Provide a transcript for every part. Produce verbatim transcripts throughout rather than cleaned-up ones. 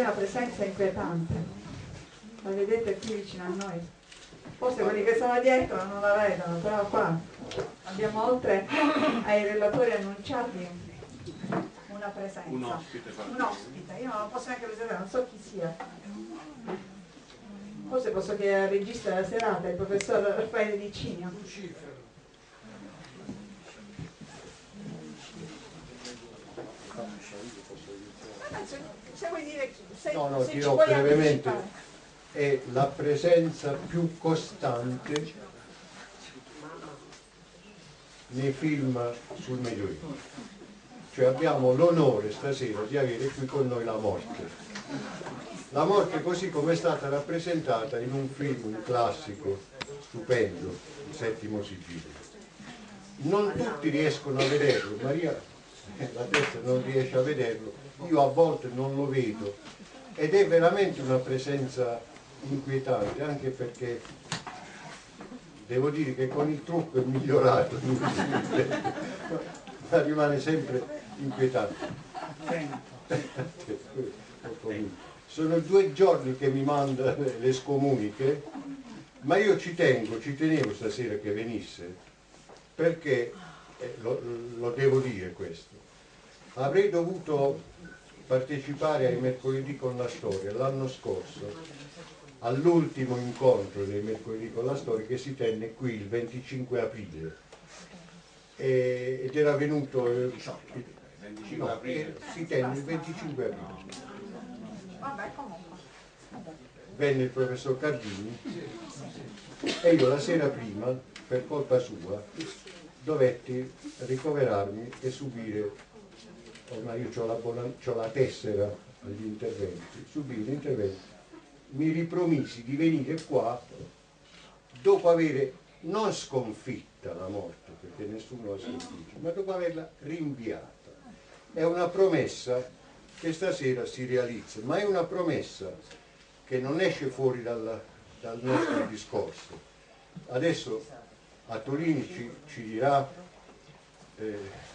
una presenza inquietante, la vedete qui vicino a noi, forse quelli che sono dietro non la vedono, però qua abbiamo, oltre ai relatori annunciati, una presenza, un ospite, un ospite. Io non lo posso neanche presentare, non so chi sia, forse posso chiedere al regista della serata, il professor Raffaele Licinio. Se vuoi dire, se, no, no, se dirò brevemente, anticipare. È la presenza più costante nei film sul Medioevo. Cioè abbiamo l'onore stasera di avere qui con noi la morte. La morte così come è stata rappresentata in un film, un classico stupendo, Il Settimo Sigillo. Non tutti riescono a vederlo, Maria la testa non riesce a vederlo, io a volte non lo vedo, ed è veramente una presenza inquietante, anche perché devo dire che con il trucco è migliorato, ma rimane sempre inquietante. Sono due giorni che mi manda le scomuniche, ma io ci tengo, ci tenevo stasera che venisse, perché eh, lo, lo devo dire questo. Avrei dovuto partecipare ai Mercoledì con la Storia l'anno scorso, all'ultimo incontro dei Mercoledì con la Storia che si tenne qui il venticinque aprile, e, ed era venuto il, il, no, eh, si tenne il venticinque aprile, venne il professor Cardini e io la sera prima, per colpa sua, dovetti ricoverarmi e subire, ormai io ho la, ho la tessera agli interventi, subì un intervento, mi ripromisi di venire qua dopo avere non sconfitta la morte, perché nessuno la sconfigge, ma dopo averla rinviata. È una promessa che stasera si realizza, ma è una promessa che non esce fuori dal, dal nostro discorso. Adesso Attolini ci, ci dirà eh,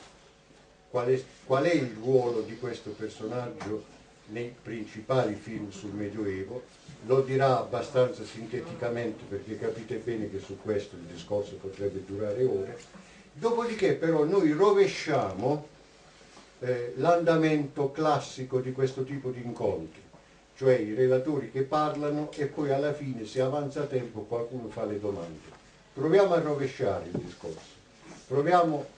Qual è, qual è il ruolo di questo personaggio nei principali film sul Medioevo, lo dirà abbastanza sinteticamente perché capite bene che su questo il discorso potrebbe durare ore, dopodiché però noi rovesciamo eh, l'andamento classico di questo tipo di incontri, cioè i relatori che parlano e poi alla fine, se avanza tempo, qualcuno fa le domande. Proviamo a rovesciare il discorso, proviamo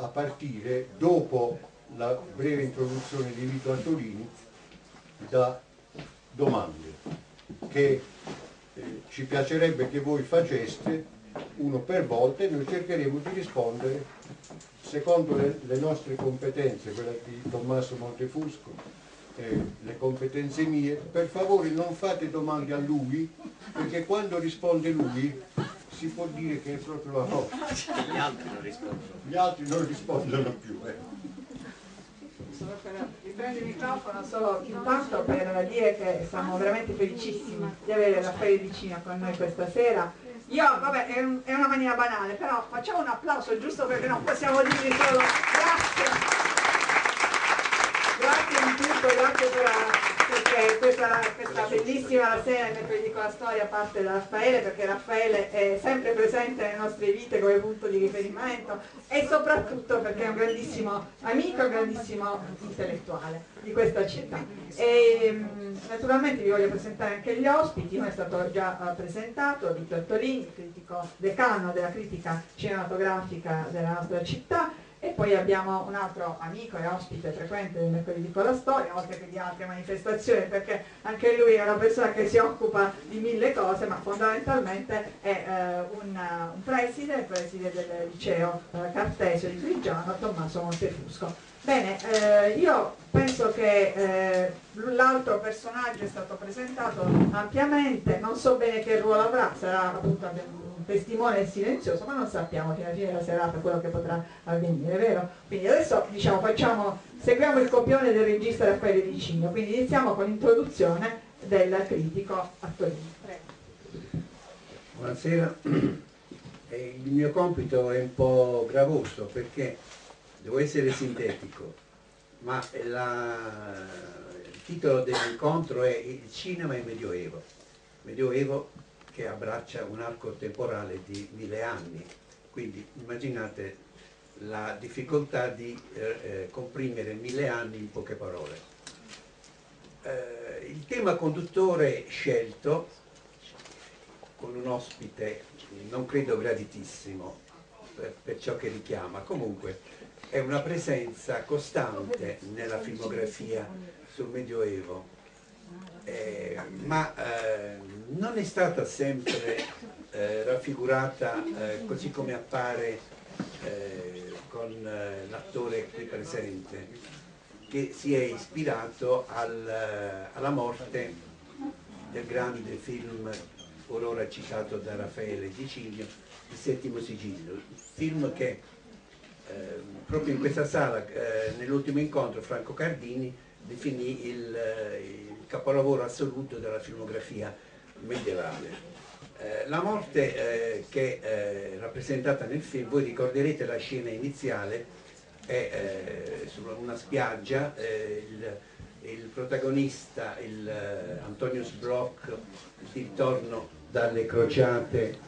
a partire, dopo la breve introduzione di Vito Attolini, da domande che eh, ci piacerebbe che voi faceste uno per volta, e noi cercheremo di rispondere secondo le, le nostre competenze, quella di Tommaso Montefusco, eh, le competenze mie. Per favore non fate domande a lui, perché quando risponde lui si può dire che è proprio la cosa. Gli altri non rispondono. Gli altri non rispondono più. Eh. Solo per riprendere il microfono, solo intanto per dire che siamo veramente felicissimi di avere Raffaele Licinio con noi questa sera. Io, vabbè, è, un, è una maniera banale, però facciamo un applauso giusto perché non possiamo dirgli solo grazie. Grazie in tutto, grazie per la... perché questa, questa bellissima sera nel Mercoledì con la Storia parte da Raffaele, perché Raffaele è sempre presente nelle nostre vite come punto di riferimento, e soprattutto perché è un grandissimo amico, un grandissimo intellettuale di questa città. E, naturalmente vi voglio presentare anche gli ospiti. Uno è stato già presentato, Vito Attolini, critico decano della critica cinematografica della nostra città. E poi abbiamo un altro amico e ospite frequente del Mercoledì con la Storia, oltre che di altre manifestazioni, perché anche lui è una persona che si occupa di mille cose, ma fondamentalmente è eh, un, un preside, il preside del liceo eh, Cartesio di Grigiano, Tommaso Montefusco. Bene, eh, io penso che eh, l'altro personaggio è stato presentato ampiamente, non so bene che ruolo avrà, sarà appunto testimone silenzioso, ma non sappiamo fino alla fine della serata quello che potrà avvenire, vero? Quindi adesso diciamo facciamo, seguiamo il copione del regista Raffaele Licinio, quindi iniziamo con l'introduzione del critico Attolini. Buonasera, il mio compito è un po' gravoso perché devo essere sintetico, ma la, titolo dell'incontro è Il cinema e il Medioevo, Medioevo che abbraccia un arco temporale di mille anni, quindi immaginate la difficoltà di eh, comprimere mille anni in poche parole. Eh, il tema conduttore scelto, con un ospite non credo graditissimo per, per ciò che richiama, comunque è una presenza costante nella filmografia sul Medioevo, eh, ma eh, non è stata sempre eh, raffigurata eh, così come appare Eh, con eh, l'attore qui presente, che si è ispirato al, alla morte del grande film orora citato da Raffaele Licinio, Il Settimo Sigillo, il film che eh, proprio in questa sala eh, nell'ultimo incontro Franco Cardini definì il, il capolavoro assoluto della filmografia medievale. La morte eh, che è eh, rappresentata nel film, voi ricorderete la scena iniziale, è eh, su una spiaggia, eh, il, il protagonista, il, eh, Antonius Block, si ritorno dalle crociate,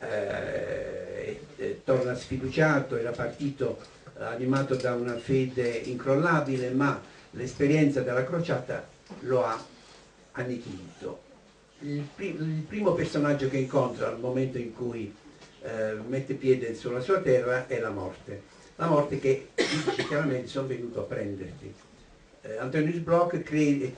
eh, eh, torna sfiduciato, era partito animato da una fede incrollabile, ma l'esperienza della crociata lo ha annichilito. Il primo personaggio che incontra al momento in cui eh, mette piede sulla sua terra è la morte. La morte che dice chiaramente: sono venuto a prenderti. Eh, Antonius Block chiede,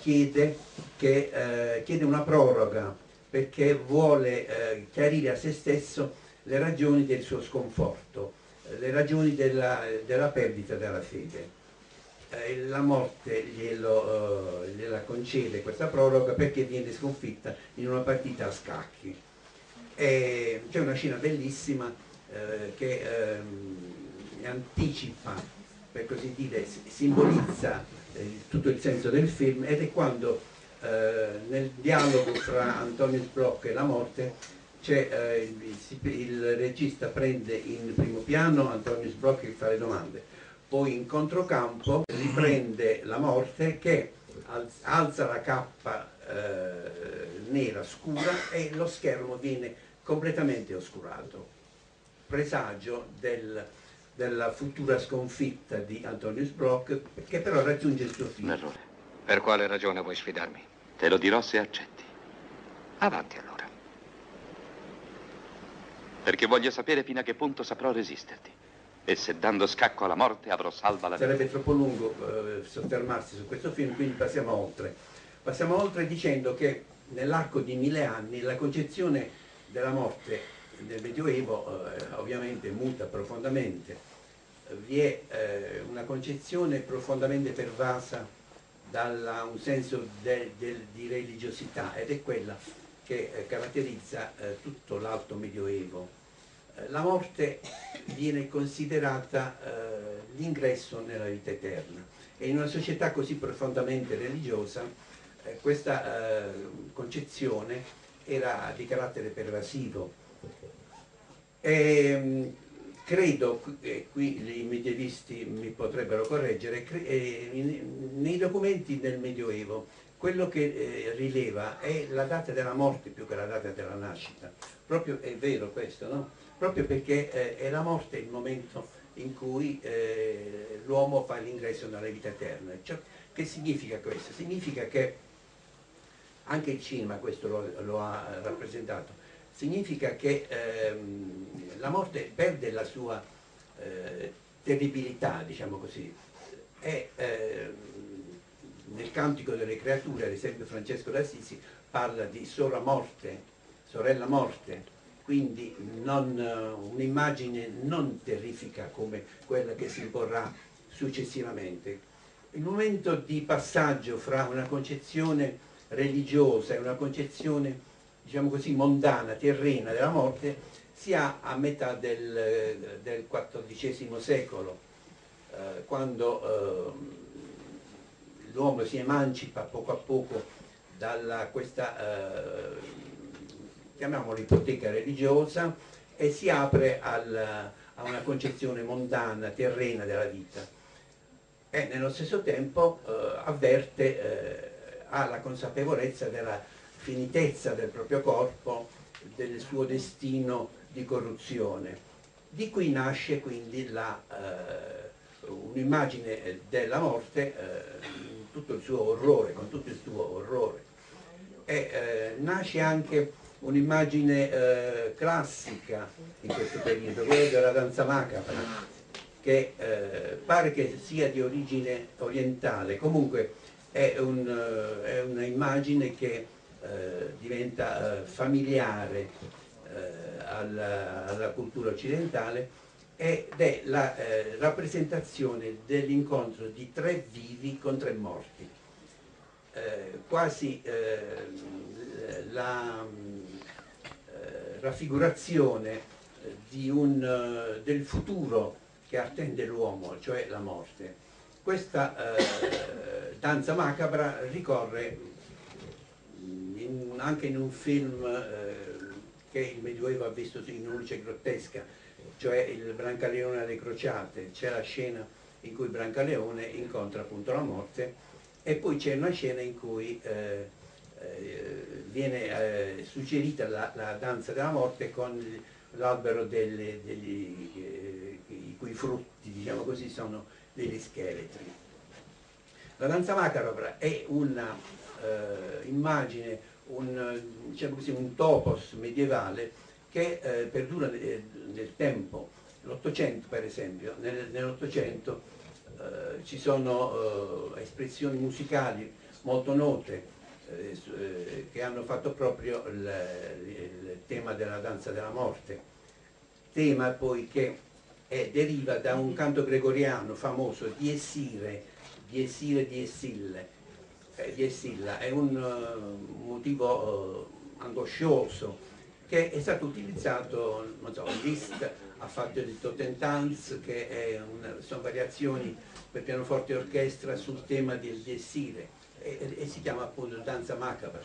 che, eh, chiede una proroga perché vuole eh, chiarire a se stesso le ragioni del suo sconforto, le ragioni della, della perdita della fede. La morte glielo, uh, gliela concede questa proroga perché viene sconfitta in una partita a scacchi. C'è una scena bellissima uh, che um, anticipa, per così dire, simbolizza uh, tutto il senso del film, ed è quando uh, nel dialogo fra Antonius Block e la morte c'è, uh, il, il regista prende in primo piano Antonius Block che fa le domande. Poi in controcampo riprende la morte che alza la cappa eh, nera scura e lo schermo viene completamente oscurato, presagio del, della futura sconfitta di Antonius Block, che però raggiunge il suo fine. Un errore. Per quale ragione vuoi sfidarmi? Te lo dirò se accetti. Avanti allora. Perché voglio sapere fino a che punto saprò resisterti. E se dando scacco alla morte avrò salva la vita. Sarebbe troppo lungo eh, soffermarsi su questo film, quindi passiamo oltre. Passiamo oltre dicendo che nell'arco di mille anni la concezione della morte nel Medioevo eh, ovviamente muta profondamente. Vi è eh, una concezione profondamente pervasa da un senso de, de, di religiosità, ed è quella che eh, caratterizza eh, tutto l'alto Medioevo. La morte viene considerata eh, l'ingresso nella vita eterna, e in una società così profondamente religiosa eh, questa eh, concezione era di carattere pervasivo. E, credo, e qui i medievisti mi potrebbero correggere, cre eh, nei documenti del Medioevo quello che eh, rileva è la data della morte più che la data della nascita. Proprio è vero questo, no? Proprio perché eh, è la morte il momento in cui eh, l'uomo fa l'ingresso nella vita eterna. Cioè, che significa questo? Significa che, anche il cinema questo lo, lo ha rappresentato, significa che ehm, la morte perde la sua eh, terribilità, diciamo così. E, eh, nel Cantico delle creature, ad esempio, Francesco d'Assisi parla di sola morte, sorella morte, quindi un'immagine non terrifica come quella che si imporrà successivamente. Il momento di passaggio fra una concezione religiosa e una concezione, diciamo così, mondana, terrena della morte si ha a metà del, del quattordicesimo secolo, eh, quando eh, l'uomo si emancipa poco a poco da questa eh, chiamiamola ipoteca religiosa, e si apre al, a una concezione mondana, terrena della vita. e nello stesso tempo eh, avverte, eh, ha la consapevolezza della finitezza del proprio corpo, del suo destino di corruzione. Di qui nasce quindi eh, un'immagine della morte, eh, tutto il suo orrore, con tutto il suo orrore. E eh, nasce anche un'immagine eh, classica in questo periodo, quella della danza macabra, che eh, pare che sia di origine orientale. Comunque è un'immagine un che eh, diventa eh, familiare eh, alla, alla cultura occidentale, ed è la eh, rappresentazione dell'incontro di tre vivi con tre morti. Eh, quasi eh, la eh, raffigurazione di un, del futuro che attende l'uomo, cioè la morte. Questa eh, danza macabra ricorre in, anche in un film eh, che il Medioevo ha visto in luce grottesca, cioè il Brancaleone alle crociate. C'è la scena in cui Brancaleone incontra appunto la morte, e poi c'è una scena in cui eh, eh, viene eh, suggerita la, la danza della morte con l'albero degli, degli, eh, i cui frutti, diciamo così, sono degli scheletri. La danza macabra è una eh, immagine, un, diciamo così, un topos medievale che eh, perdura nel, nel tempo. L'Ottocento, per esempio, nel, nell'Ottocento eh, ci sono eh, espressioni musicali molto note eh, eh, che hanno fatto proprio il, il tema della danza della morte, tema poi che è, deriva da un canto gregoriano famoso, Dies irae, Dies irae, Dies ille, eh, Dies illa. È un uh, motivo uh, angoscioso, che è stato utilizzato, non so, Liszt ha fatto il Totentanz, che è una, sono variazioni per pianoforte e orchestra sul tema del Dies irae, e, e si chiama appunto danza macabra.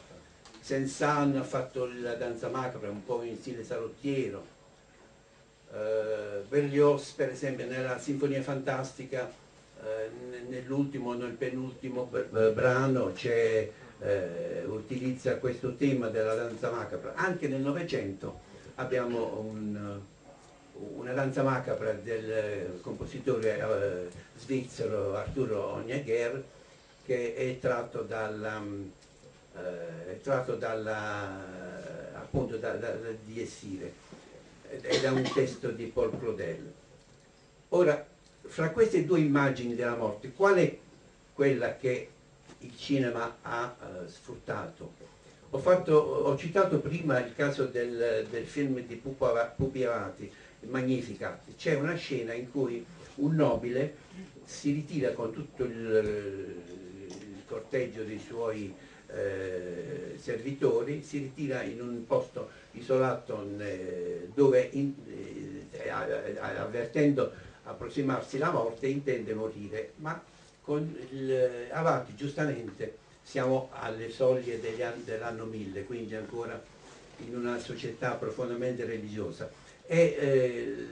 Saint-Saëns ha fatto la danza macabra un po' in stile salottiero. eh, Berlioz, per esempio, nella Sinfonia Fantastica, eh, nell'ultimo, nel penultimo brano c'è Eh, utilizza questo tema della danza macabra. Anche nel Novecento abbiamo un, una danza macabra del compositore eh, svizzero Arthur Honegger, che è tratto dalla, eh, è tratto dalla, appunto da, da, da Dies irae, ed è un testo di Paul Claudel. Ora, fra queste due immagini della morte, qual è quella che il cinema ha uh, sfruttato? Ho, fatto, ho citato prima il caso del, del film di Pupi Avati, Magnificat. C'è una scena in cui un nobile si ritira con tutto il, il corteggio dei suoi eh, servitori, si ritira in un posto isolato eh, dove, in, eh, avvertendo approssimarsi la morte, intende morire. Ma con il, Avati, giustamente, siamo alle soglie dell'anno mille, quindi ancora in una società profondamente religiosa, e eh,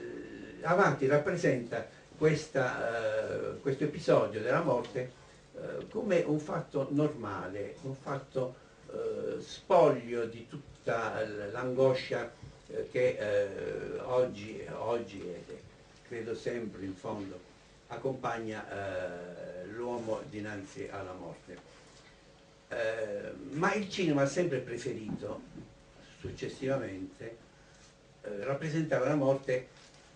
Avati rappresenta questa, eh, questo episodio della morte eh, come un fatto normale, un fatto eh, spoglio di tutta l'angoscia eh, che eh, oggi, oggi è, credo sempre in fondo, accompagna eh, l'uomo dinanzi alla morte. Eh, ma il cinema ha sempre preferito, successivamente, eh, rappresentare la morte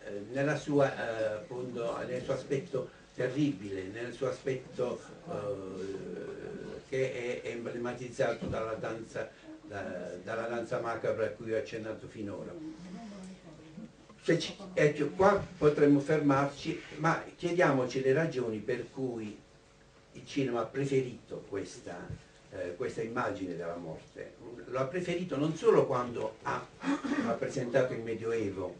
eh, nella sua, eh, appunto, nel suo aspetto terribile, nel suo aspetto eh, che è emblematizzato dalla danza, da, dalla danza macabra a cui ho accennato finora. Ecco, qua potremmo fermarci, ma chiediamoci le ragioni per cui il cinema ha preferito questa, eh, questa immagine della morte. Lo ha preferito non solo quando ha rappresentato il Medioevo,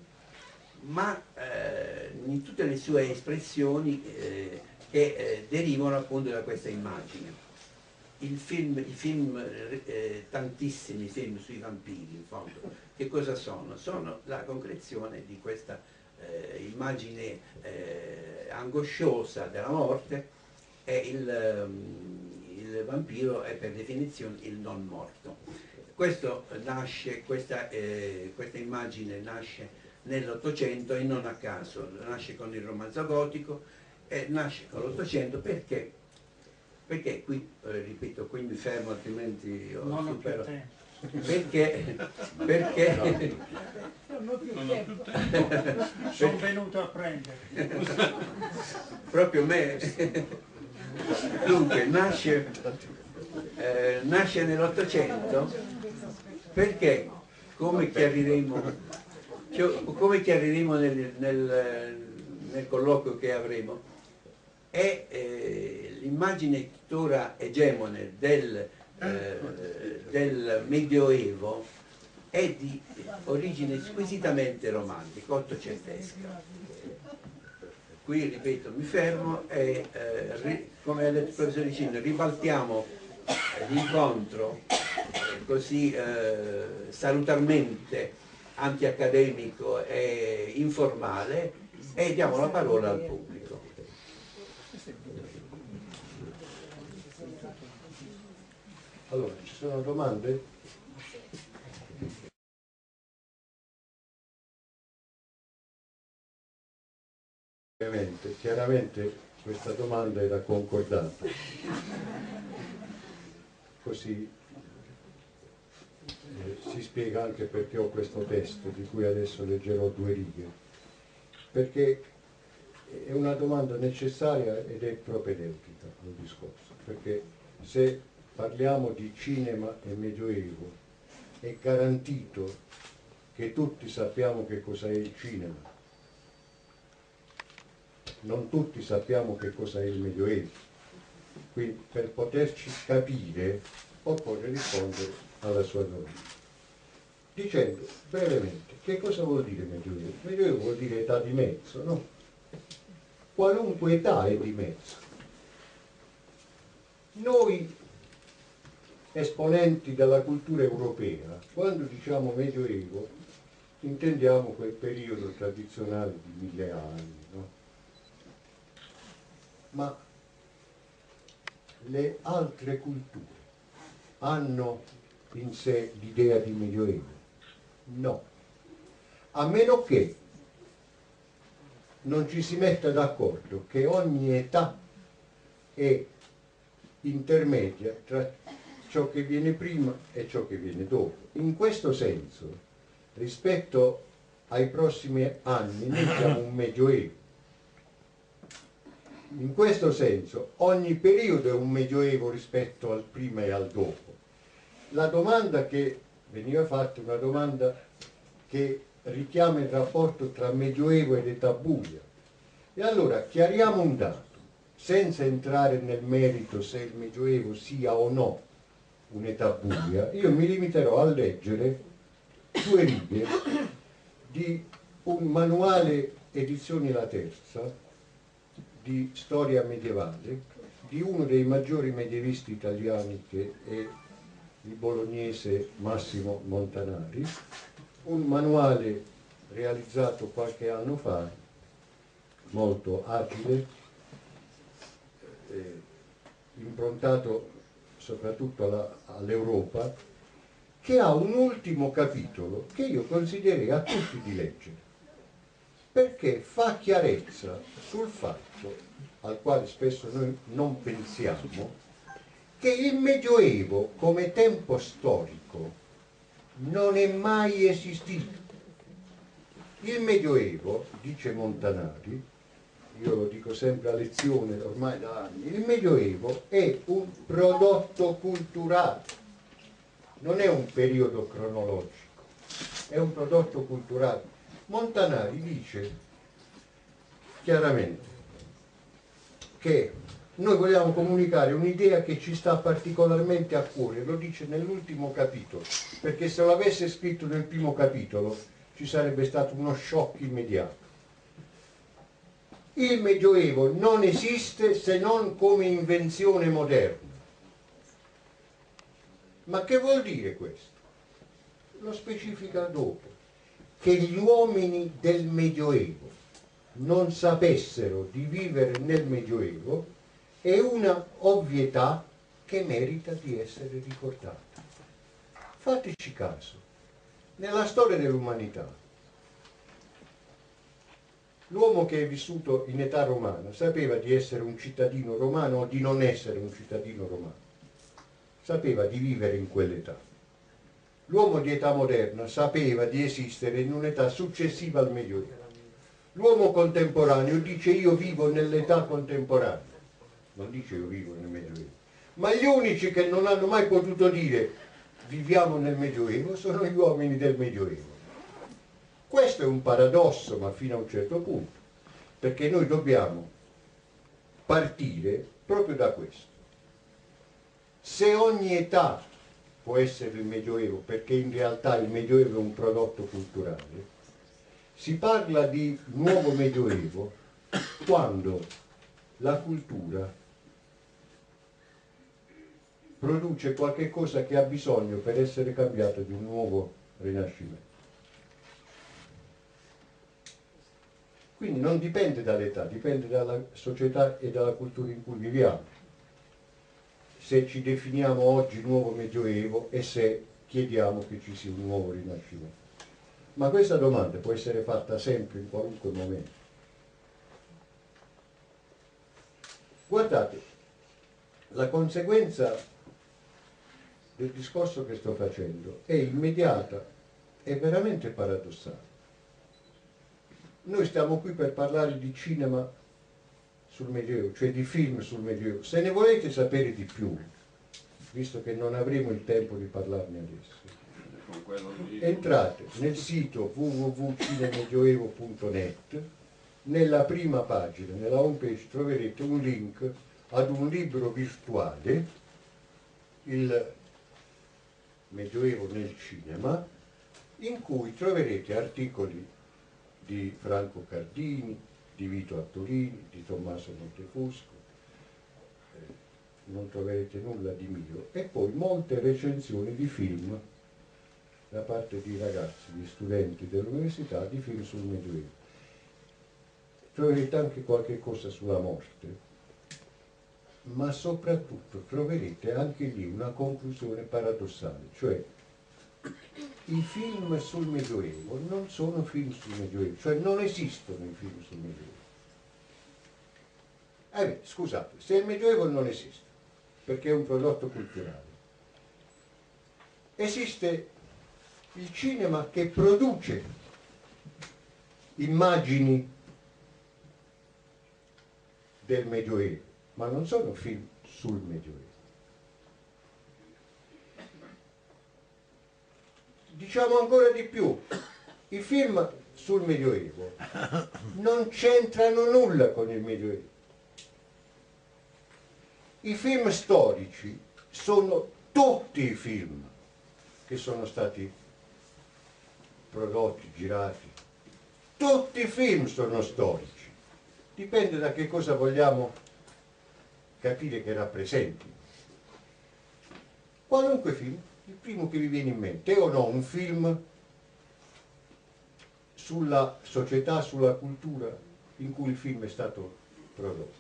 ma eh, in tutte le sue espressioni eh, che eh, derivano appunto da questa immagine. Il film, i film eh, tantissimi film sui vampiri, in fondo, che cosa sono? Sono la concrezione di questa eh, immagine eh, angosciosa della morte, è il, il vampiro è per definizione il non morto. Questo nasce, questa, eh, questa immagine nasce nell'Ottocento e non a caso, nasce con il romanzo gotico e nasce con l'Ottocento perché? Perché qui, eh, ripeto, qui mi fermo altrimenti io non supero. Perché? Perché? Non ho più tempo. Sono venuto a prendere. Proprio me. Dunque, nasce, eh, nasce nell'Ottocento perché, come chiariremo, cioè, come chiariremo nel, nel, nel colloquio che avremo, è eh, l'immagine tuttora egemone del Eh, del Medioevo è di origine squisitamente romantica, ottocentesca. Qui, ripeto, mi fermo e, eh, ri, come ha detto il professor Licinio, ribaltiamo l'incontro eh, così eh, salutarmente antiaccademico e informale e diamo la parola al pubblico. Allora, ci sono domande? Chiaramente, chiaramente questa domanda era concordata. Così eh, si spiega anche perché ho questo testo di cui adesso leggerò due righe. Perché è una domanda necessaria ed è propedeutica al discorso. Perché se parliamo di cinema e medioevo, è garantito che tutti sappiamo che cos'è il cinema. Non tutti sappiamo che cos'è il medioevo. Quindi per poterci capire occorre rispondere alla sua domanda. Dicendo brevemente, che cosa vuol dire medioevo? Medioevo vuol dire età di mezzo, no? Qualunque età è di mezzo. Noi esponenti della cultura europea, quando diciamo medioevo intendiamo quel periodo tradizionale di mille anni, no? Ma le altre culture hanno in sé l'idea di medioevo? No, a meno che non ci si metta d'accordo che ogni età è intermedia tra ciò che viene prima e ciò che viene dopo. In questo senso, rispetto ai prossimi anni, noi siamo un medioevo. In questo senso, ogni periodo è un medioevo rispetto al prima e al dopo. La domanda che veniva fatta è una domanda che richiama il rapporto tra medioevo ed età buia. E allora, chiariamo un dato, senza entrare nel merito se il medioevo sia o no un'età buia. Io mi limiterò a leggere due righe di un manuale edizioni Laterza di storia medievale di uno dei maggiori medievisti italiani, che è il bolognese Massimo Montanari, un manuale realizzato qualche anno fa, molto agile, eh, improntato soprattutto all'Europa, che ha un ultimo capitolo che io consiglierei a tutti di leggere, perché fa chiarezza sul fatto, al quale spesso noi non pensiamo, che il Medioevo come tempo storico non è mai esistito. Il Medioevo, dice Montanari, io lo dico sempre a lezione ormai da anni, il Medioevo è un prodotto culturale, non è un periodo cronologico, è un prodotto culturale. Montanari dice chiaramente che noi vogliamo comunicare un'idea che ci sta particolarmente a cuore, lo dice nell'ultimo capitolo, perché se lo avesse scritto nel primo capitolo ci sarebbe stato uno shock immediato. Il Medioevo non esiste se non come invenzione moderna. Ma che vuol dire questo? Lo specifica dopo. Che gli uomini del Medioevo non sapessero di vivere nel Medioevo è una ovvietà che merita di essere ricordata. Fateci caso, nella storia dell'umanità, l'uomo che è vissuto in età romana sapeva di essere un cittadino romano o di non essere un cittadino romano, sapeva di vivere in quell'età. L'uomo di età moderna sapeva di esistere in un'età successiva al Medioevo. L'uomo contemporaneo dice io vivo nell'età contemporanea, non dice io vivo nel Medioevo. Ma gli unici che non hanno mai potuto dire viviamo nel Medioevo sono gli uomini del Medioevo. Questo è un paradosso, ma fino a un certo punto, perché noi dobbiamo partire proprio da questo. Se ogni età può essere il Medioevo, perché in realtà il Medioevo è un prodotto culturale, si parla di nuovo Medioevo quando la cultura produce qualche cosa che ha bisogno per essere cambiato di un nuovo rinascimento. Quindi non dipende dall'età, dipende dalla società e dalla cultura in cui viviamo. Se ci definiamo oggi nuovo Medioevo e se chiediamo che ci sia un nuovo Rinascimento. Ma questa domanda può essere fatta sempre, in qualunque momento. Guardate, la conseguenza del discorso che sto facendo è immediata, è veramente paradossale. Noi stiamo qui per parlare di cinema sul Medioevo, cioè di film sul Medioevo. Se ne volete sapere di più, visto che non avremo il tempo di parlarne adesso, entrate nel sito w w w punto cinemedioevo punto net, nella prima pagina, nella home page, troverete un link ad un libro virtuale, Il Medioevo nel cinema, in cui troverete articoli di Franco Cardini, di Vito Attolini, di Tommaso Montefusco, eh, non troverete nulla di mio, e poi molte recensioni di film da parte di ragazzi, di studenti dell'università, di film sul Medioevo. Troverete anche qualche cosa sulla morte, ma soprattutto troverete anche lì una conclusione paradossale, cioè i film sul Medioevo non sono film sul Medioevo, cioè non esistono i film sul Medioevo. Eh beh, scusate, se il Medioevo non esiste, perché è un prodotto culturale, esiste il cinema che produce immagini del Medioevo, ma non sono film sul Medioevo. Diciamo ancora di più, i film sul Medioevo non c'entrano nulla con il Medioevo. I film storici sono tutti i film che sono stati prodotti, girati. Tutti i film sono storici. Dipende da che cosa vogliamo capire che rappresenti. Qualunque film. Il primo che vi viene in mente, è o no un film sulla società, sulla cultura in cui il film è stato prodotto?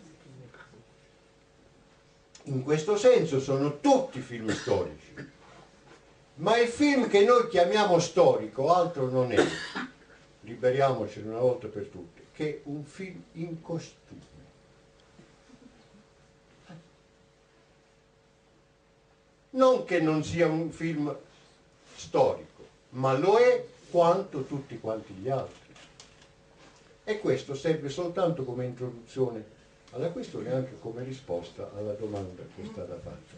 In questo senso sono tutti film storici, ma il film che noi chiamiamo storico altro non è, liberiamocene una volta per tutte, che un film in costume. Non che non sia un film storico, ma lo è quanto tutti quanti gli altri. E questo serve soltanto come introduzione alla questione e anche come risposta alla domanda che è stata fatta.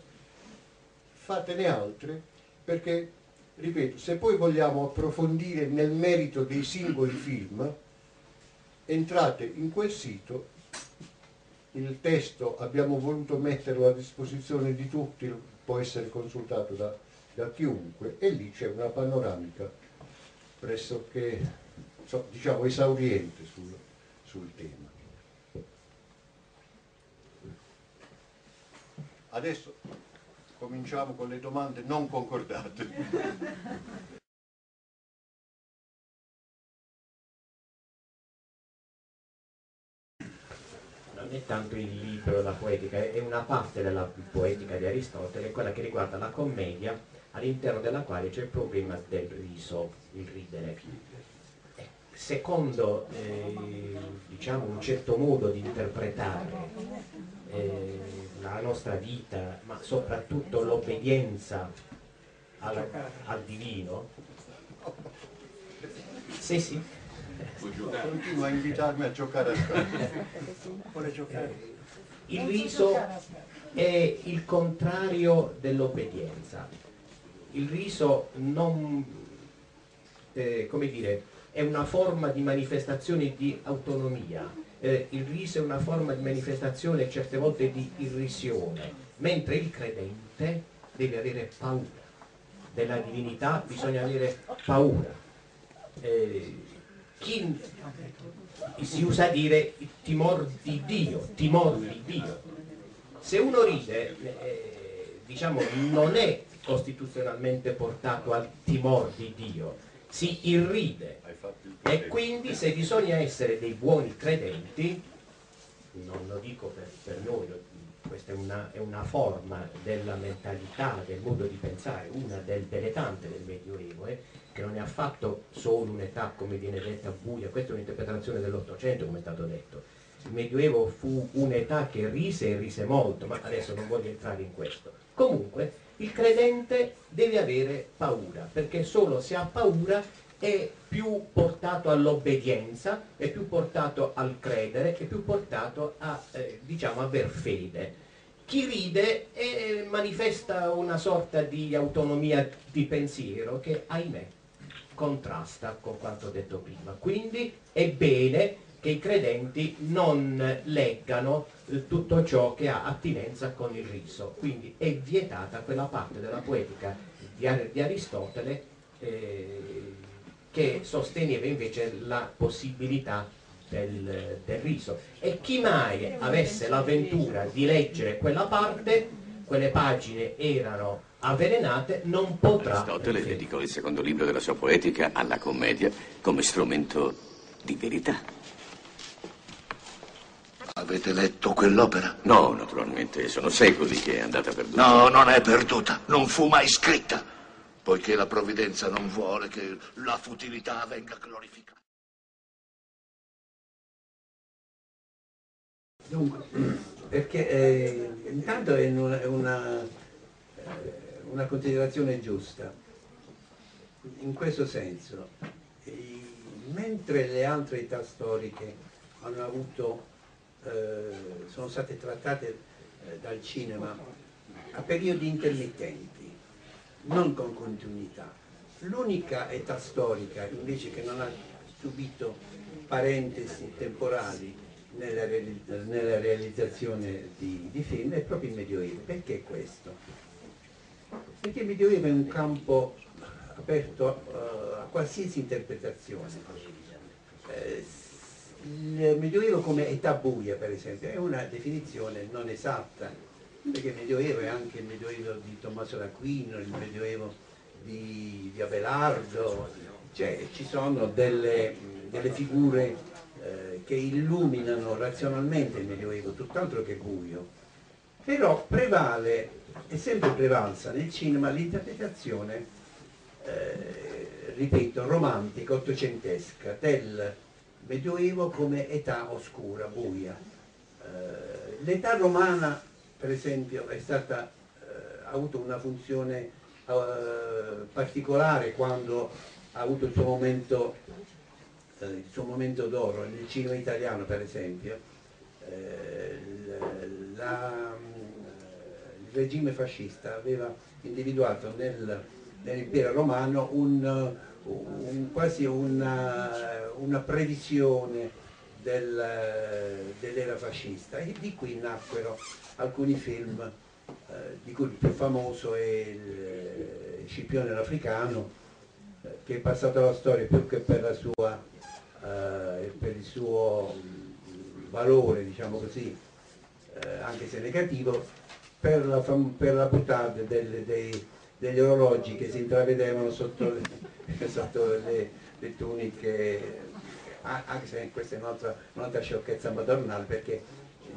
Fatene altre perché, ripeto, se poi vogliamo approfondire nel merito dei singoli film, entrate in quel sito. Il testo abbiamo voluto metterlo a disposizione di tutti, può essere consultato da, da chiunque, e lì c'è una panoramica pressoché, diciamo, esauriente sul, sul tema. Adesso cominciamo con le domande non concordate. ogni tanto il libro, la poetica, è una parte della poetica di Aristotele, quella che riguarda la commedia, all'interno della quale c'è il problema del riso, il ridere. Secondo eh, diciamo un certo modo di interpretare eh, la nostra vita, ma soprattutto l'obbedienza al, al divino, sì sì. Continua a invitarmi a giocare a scala. Il riso è il contrario dell'obbedienza. Il riso non, eh, come dire, è una forma di manifestazione di autonomia. Eh, il riso è una forma di manifestazione certe volte di irrisione, mentre il credente deve avere paura. Della divinità bisogna avere paura. Eh, Chi, si usa dire timor di Dio, timor di Dio. Se uno ride, eh, diciamo, non è costituzionalmente portato al timor di Dio, si irride. E quindi se bisogna essere dei buoni credenti, non lo dico per, per noi, questa è una, è una forma della mentalità, del modo di pensare, una del, delle tante del Medioevo, eh, che non è affatto solo un'età, come viene detta, buia. Questa è un'interpretazione dell'Ottocento, come è stato detto. Il Medioevo fu un'età che rise e rise molto, ma adesso non voglio entrare in questo. Comunque, il credente deve avere paura, perché solo se ha paura è più portato all'obbedienza, è più portato al credere, è più portato a, eh, diciamo, aver fede. Chi ride eh, manifesta una sorta di autonomia di pensiero che, ahimè, contrasta con quanto detto prima. Quindi è bene che i credenti non leggano eh, tutto ciò che ha attinenza con il riso, quindi è vietata quella parte della poetica di, Ar di Aristotele eh, che sosteneva invece la possibilità del, del riso, e chi mai avesse l'avventura di leggere quella parte, quelle pagine erano avvelenate, non potrà... Aristotele dedicò il secondo libro della sua poetica alla commedia come strumento di verità. Avete letto quell'opera? No, naturalmente, sono secoli che è andata perduta. No, non è perduta, non fu mai scritta, poiché la provvidenza non vuole che la futilità venga glorificata. Dunque, perché eh, intanto è una... una una considerazione giusta, in questo senso, mentre le altre età storiche hanno avuto, eh, sono state trattate eh, dal cinema a periodi intermittenti, non con continuità, l'unica età storica invece che non ha subito parentesi temporali nella, reali nella realizzazione di, di film è proprio il Medioevo. Perché questo? Perché il Medioevo è un campo aperto uh, a qualsiasi interpretazione. Eh, il Medioevo come età buia, per esempio, è una definizione non esatta, perché il Medioevo è anche il Medioevo di Tommaso d'Aquino, il Medioevo di, di Abelardo, cioè ci sono delle, delle figure eh, che illuminano razionalmente il Medioevo, tutt'altro che buio. Però prevale, è sempre prevalsa nel cinema l'interpretazione, eh, ripeto, romantica, ottocentesca, del Medioevo come età oscura, buia. Eh, l'età romana, per esempio, è stata, eh, ha avuto una funzione eh, particolare quando ha avuto il suo momento, eh, il suo momento d'oro, nel cinema italiano, per esempio. Eh, la, il regime fascista aveva individuato nel, nell'impero romano un, un, quasi una, una previsione del, dell'era fascista, e di qui nacquero alcuni film, eh, di cui il più famoso è il Scipione l'Africano, eh, che è passato alla storia più che per la sua, eh, per il suo valore, diciamo così, eh, anche se negativo, per la, per la puntata degli orologi che si intravedevano sotto le, sotto le, le tuniche, anche se questa è un'altra sciocchezza madornale, perché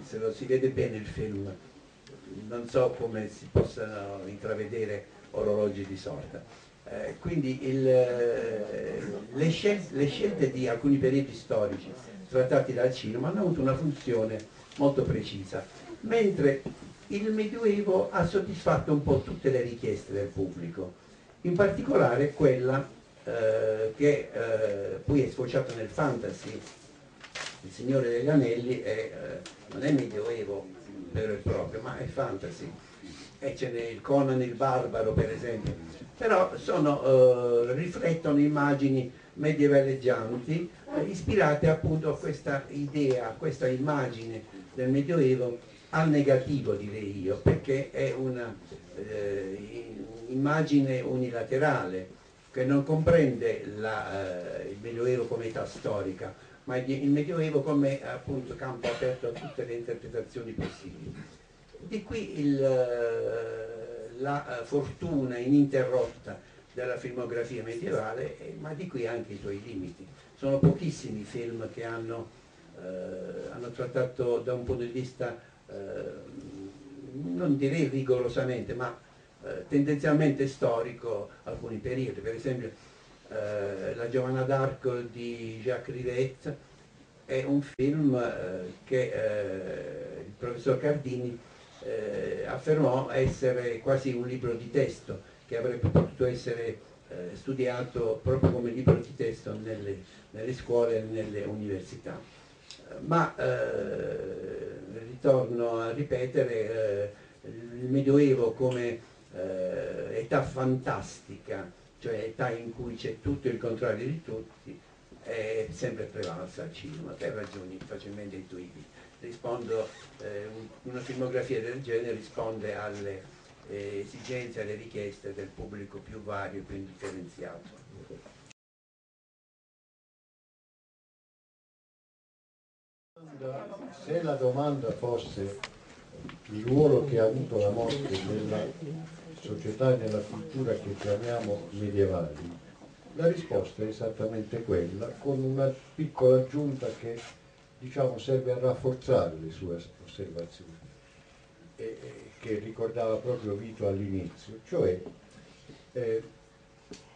se non si vede bene il film non so come si possano intravedere orologi di sorta. Eh, quindi il, eh, le, scelte, le scelte di alcuni periodi storici trattati dal cinema hanno avuto una funzione molto precisa, mentre il Medioevo ha soddisfatto un po' tutte le richieste del pubblico, in particolare quella eh, che eh, poi è sfociata nel fantasy. Il Signore degli Anelli è, eh, non è Medioevo vero e proprio, ma è fantasy, e ce n'è il Conan il Barbaro per esempio, però sono, eh, riflettono immagini medievaleggianti eh, ispirate appunto a questa idea, a questa immagine del Medioevo al negativo, direi io, perché è una eh, immagine unilaterale che non comprende la, eh, il Medioevo come età storica, ma il Medioevo come appunto campo aperto a tutte le interpretazioni possibili. Di qui il, la fortuna ininterrotta della filmografia medievale, ma di qui anche i suoi limiti. Sono pochissimi film che hanno, eh, hanno trattato da un punto di vista, eh, non direi rigorosamente, ma eh, tendenzialmente storico alcuni periodi. Per esempio Uh, la Giovanna d'Arco di Jacques Rivette è un film uh, che uh, il professor Cardini uh, affermò essere quasi un libro di testo, che avrebbe potuto essere uh, studiato proprio come libro di testo nelle, nelle scuole e nelle università. Uh, ma uh, ritorno a ripetere, uh, il Medioevo come uh, età fantastica, cioè età in cui c'è tutto il contrario di tutti, è sempre prevalsa al cinema, per ragioni facilmente intuibili. Rispondo, eh, una filmografia del genere risponde alle eh, esigenze, alle richieste del pubblico più vario e più indifferenziato. Se la domanda fosse il ruolo che ha avuto la morte nella società e nella cultura che chiamiamo medievali, la risposta è esattamente quella, con una piccola aggiunta che diciamo serve a rafforzare le sue osservazioni e, e, che ricordava proprio Vito all'inizio, cioè eh,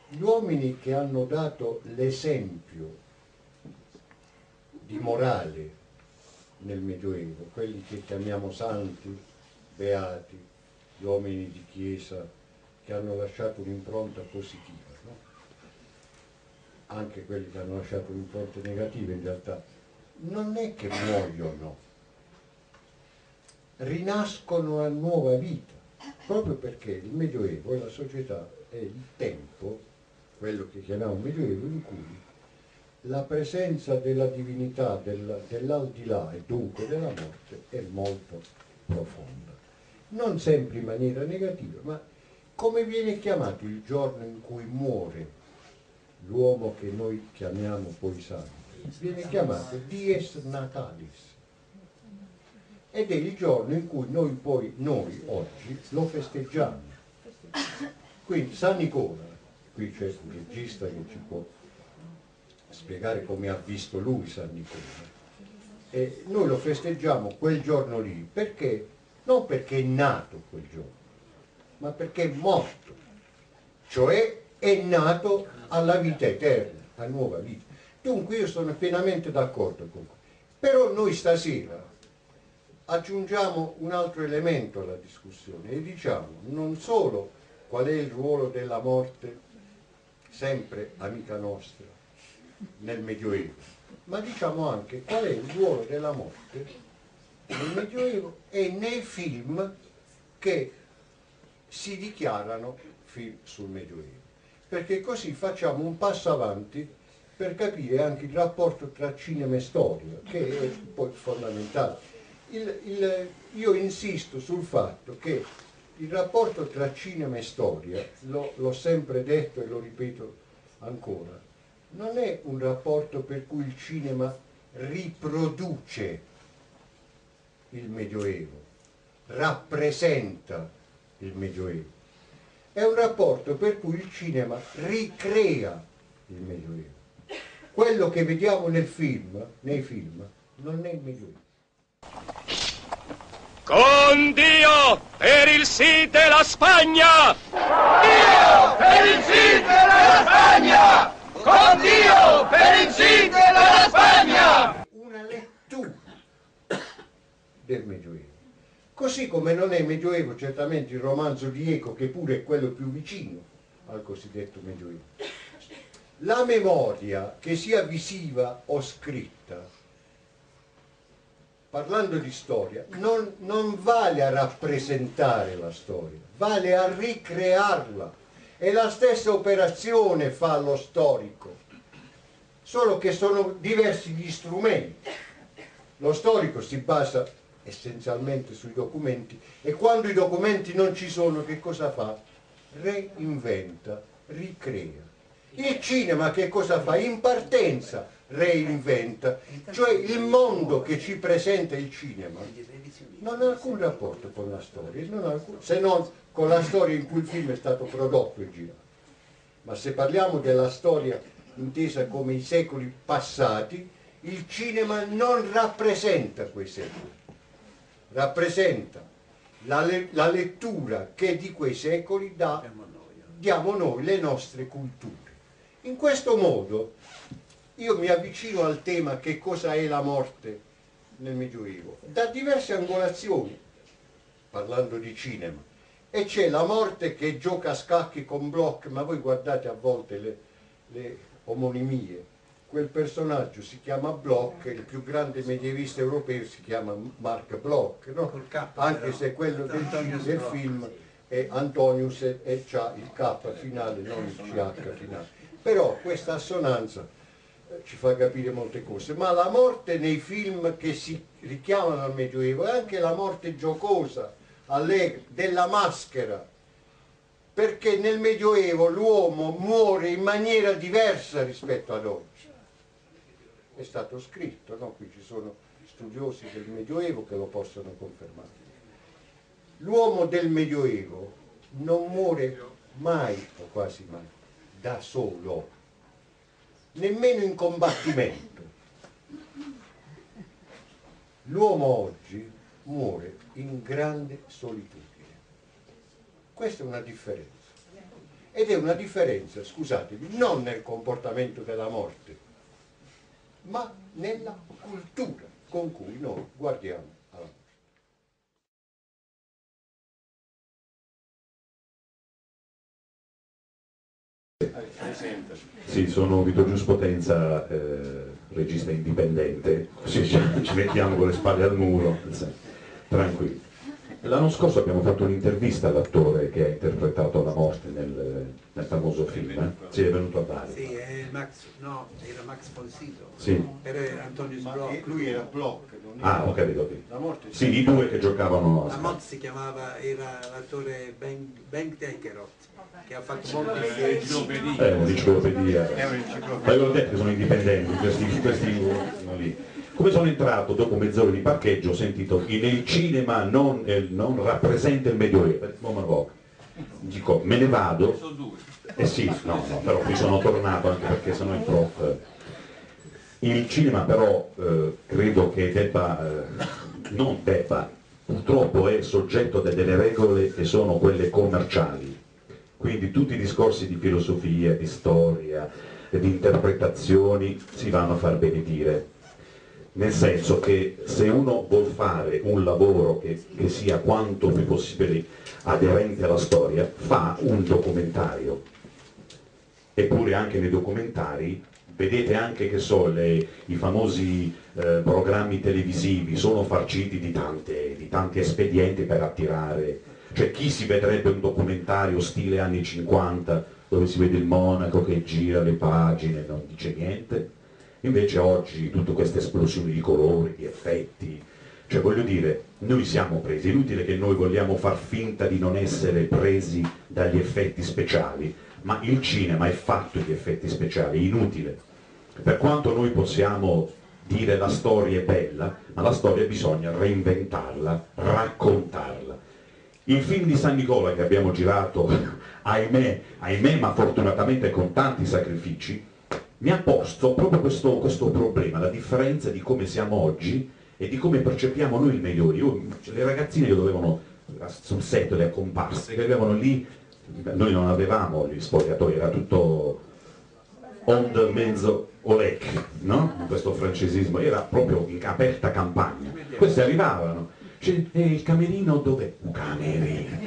gli uomini che hanno dato l'esempio di morale nel Medioevo, quelli che chiamiamo santi, beati, gli uomini di chiesa che hanno lasciato un'impronta positiva, no? Anche quelli che hanno lasciato un'impronta negativa in realtà, non è che muoiono, rinascono a nuova vita, proprio perché il Medioevo è la società, è il tempo, quello che chiamiamo Medioevo, in cui la presenza della divinità, dell'aldilà e dunque della morte è molto profonda. Non sempre in maniera negativa, ma come viene chiamato il giorno in cui muore l'uomo che noi chiamiamo poi santo? Viene chiamato Dies Natalis, ed è il giorno in cui noi poi, noi oggi, lo festeggiamo. Quindi San Nicola, qui c'è un regista che ci può spiegare come ha visto lui San Nicola, e noi lo festeggiamo quel giorno lì perché? Non perché è nato quel giorno, ma perché è morto, cioè è nato alla vita eterna, alla nuova vita. Dunque io sono pienamente d'accordo con questo. Però noi stasera aggiungiamo un altro elemento alla discussione e diciamo non solo qual è il ruolo della morte, sempre amica nostra, nel Medioevo, ma diciamo anche qual è il ruolo della morte nel Medioevo e nei film che si dichiarano film sul Medioevo, perché così facciamo un passo avanti per capire anche il rapporto tra cinema e storia, che è poi fondamentale. Il, il, io insisto sul fatto che il rapporto tra cinema e storia, l'ho sempre detto e lo ripeto ancora, non è un rapporto per cui il cinema riproduce il Medioevo, rappresenta il Medioevo. È un rapporto per cui il cinema ricrea il Medioevo. Quello che vediamo nel film, nei film, non è il Medioevo. Con Dio per il sì della Spagna! Dio per il sì della Spagna! Con Dio per il sì della Spagna! Una lettura del Medioevo. Così come non è Medioevo certamente il romanzo di Eco, che pure è quello più vicino al cosiddetto Medioevo. La memoria, che sia visiva o scritta, parlando di storia, non, non vale a rappresentare la storia, vale a ricrearla. E la stessa operazione fa lo storico, solo che sono diversi gli strumenti. Lo storico si basa essenzialmente sui documenti, e quando i documenti non ci sono, che cosa fa? Reinventa, ricrea. Il cinema che cosa fa? In partenza reinventa, cioè il mondo che ci presenta il cinema non ha alcun rapporto con la storia, non ha alcun, se non con la storia in cui il film è stato prodotto e girato. Ma se parliamo della storia intesa come i secoli passati, il cinema non rappresenta quei secoli, rappresenta la, le, la lettura che di quei secoli dà, diamo noi, le nostre culture. In questo modo io mi avvicino al tema che cosa è la morte nel Medioevo, da diverse angolazioni, parlando di cinema. E c'è la morte che gioca a scacchi con Bloch, ma voi guardate a volte le, le omonimie. Quel personaggio si chiama Bloch, il più grande medievista europeo si chiama Mark Bloch, no? Anche se quello del, del film è Antonius e c'ha il K finale, non il C H finale. Però questa assonanza ci fa capire molte cose, ma la morte nei film che si richiamano al Medioevo è anche la morte giocosa, allegra, della maschera, perché nel Medioevo l'uomo muore in maniera diversa rispetto ad oggi. È stato scritto, no? Qui ci sono studiosi del Medioevo che lo possono confermare. L'uomo del Medioevo non muore mai, o quasi mai, da solo. Nemmeno in combattimento. L'uomo oggi muore in grande solitudine. Questa è una differenza. Ed è una differenza, scusatemi, non nel comportamento della morte, ma nella cultura con cui noi guardiamo. Sì, sono Vito Gius Potenza, eh, regista indipendente, così ci, ci mettiamo con le spalle al muro, tranquilli. L'anno scorso abbiamo fatto un'intervista all'attore che ha interpretato la morte nel, nel famoso film, eh? Sì, è venuto a Bari. Sì, è Max, no, era Max Polsito, sì. Era Antonius Block. Lui era Block, non era... Ah, ho capito, okay. La morte si sì, i due che giocavano... La morte si chiamava, era l'attore Bengt Ekeroth, che ha fatto molte enciclopedia. È un'enciclopedia. È un'enciclopedia. Ma ho detto che sono indipendenti, questi, questi sono lì. Come sono entrato dopo mezz'ora di parcheggio ho sentito che il cinema non, eh, non rappresenta il Medioevo. Oh, dico, me ne vado. Eh sì, no, no, però qui sono tornato anche perché sennò il prof. Il cinema però eh, credo che debba, eh, non debba, purtroppo è soggetto a delle regole che sono quelle commerciali. Quindi tutti i discorsi di filosofia, di storia, di interpretazioni si vanno a far benedire. Nel senso che se uno vuol fare un lavoro che, che sia quanto più possibile aderente alla storia, fa un documentario. Eppure anche nei documentari vedete anche che so, le, i famosi eh, programmi televisivi sono farciti di, tante, di tanti espedienti per attirare. Cioè chi si vedrebbe un documentario stile anni cinquanta dove si vede il monaco che gira le pagine e non dice niente? Invece oggi tutte queste esplosioni di colori, di effetti, cioè voglio dire, noi siamo presi, è inutile che noi vogliamo far finta di non essere presi dagli effetti speciali, ma il cinema è fatto di effetti speciali, inutile. Per quanto noi possiamo dire la storia è bella, ma la storia bisogna reinventarla, raccontarla. Il film di San Nicola che abbiamo girato, ahimè, ahimè ma fortunatamente con tanti sacrifici, mi ha posto proprio questo, questo problema, la differenza di come siamo oggi e di come percepiamo noi il meglio. Io, cioè, le ragazzine io dovevano, sono sette le comparse che avevano lì, noi non avevamo gli spogliatoi, era tutto on mezzo olec, no? Questo francesismo, era proprio in aperta campagna. Queste arrivavano, cioè, e il camerino dov'è? Un camerino.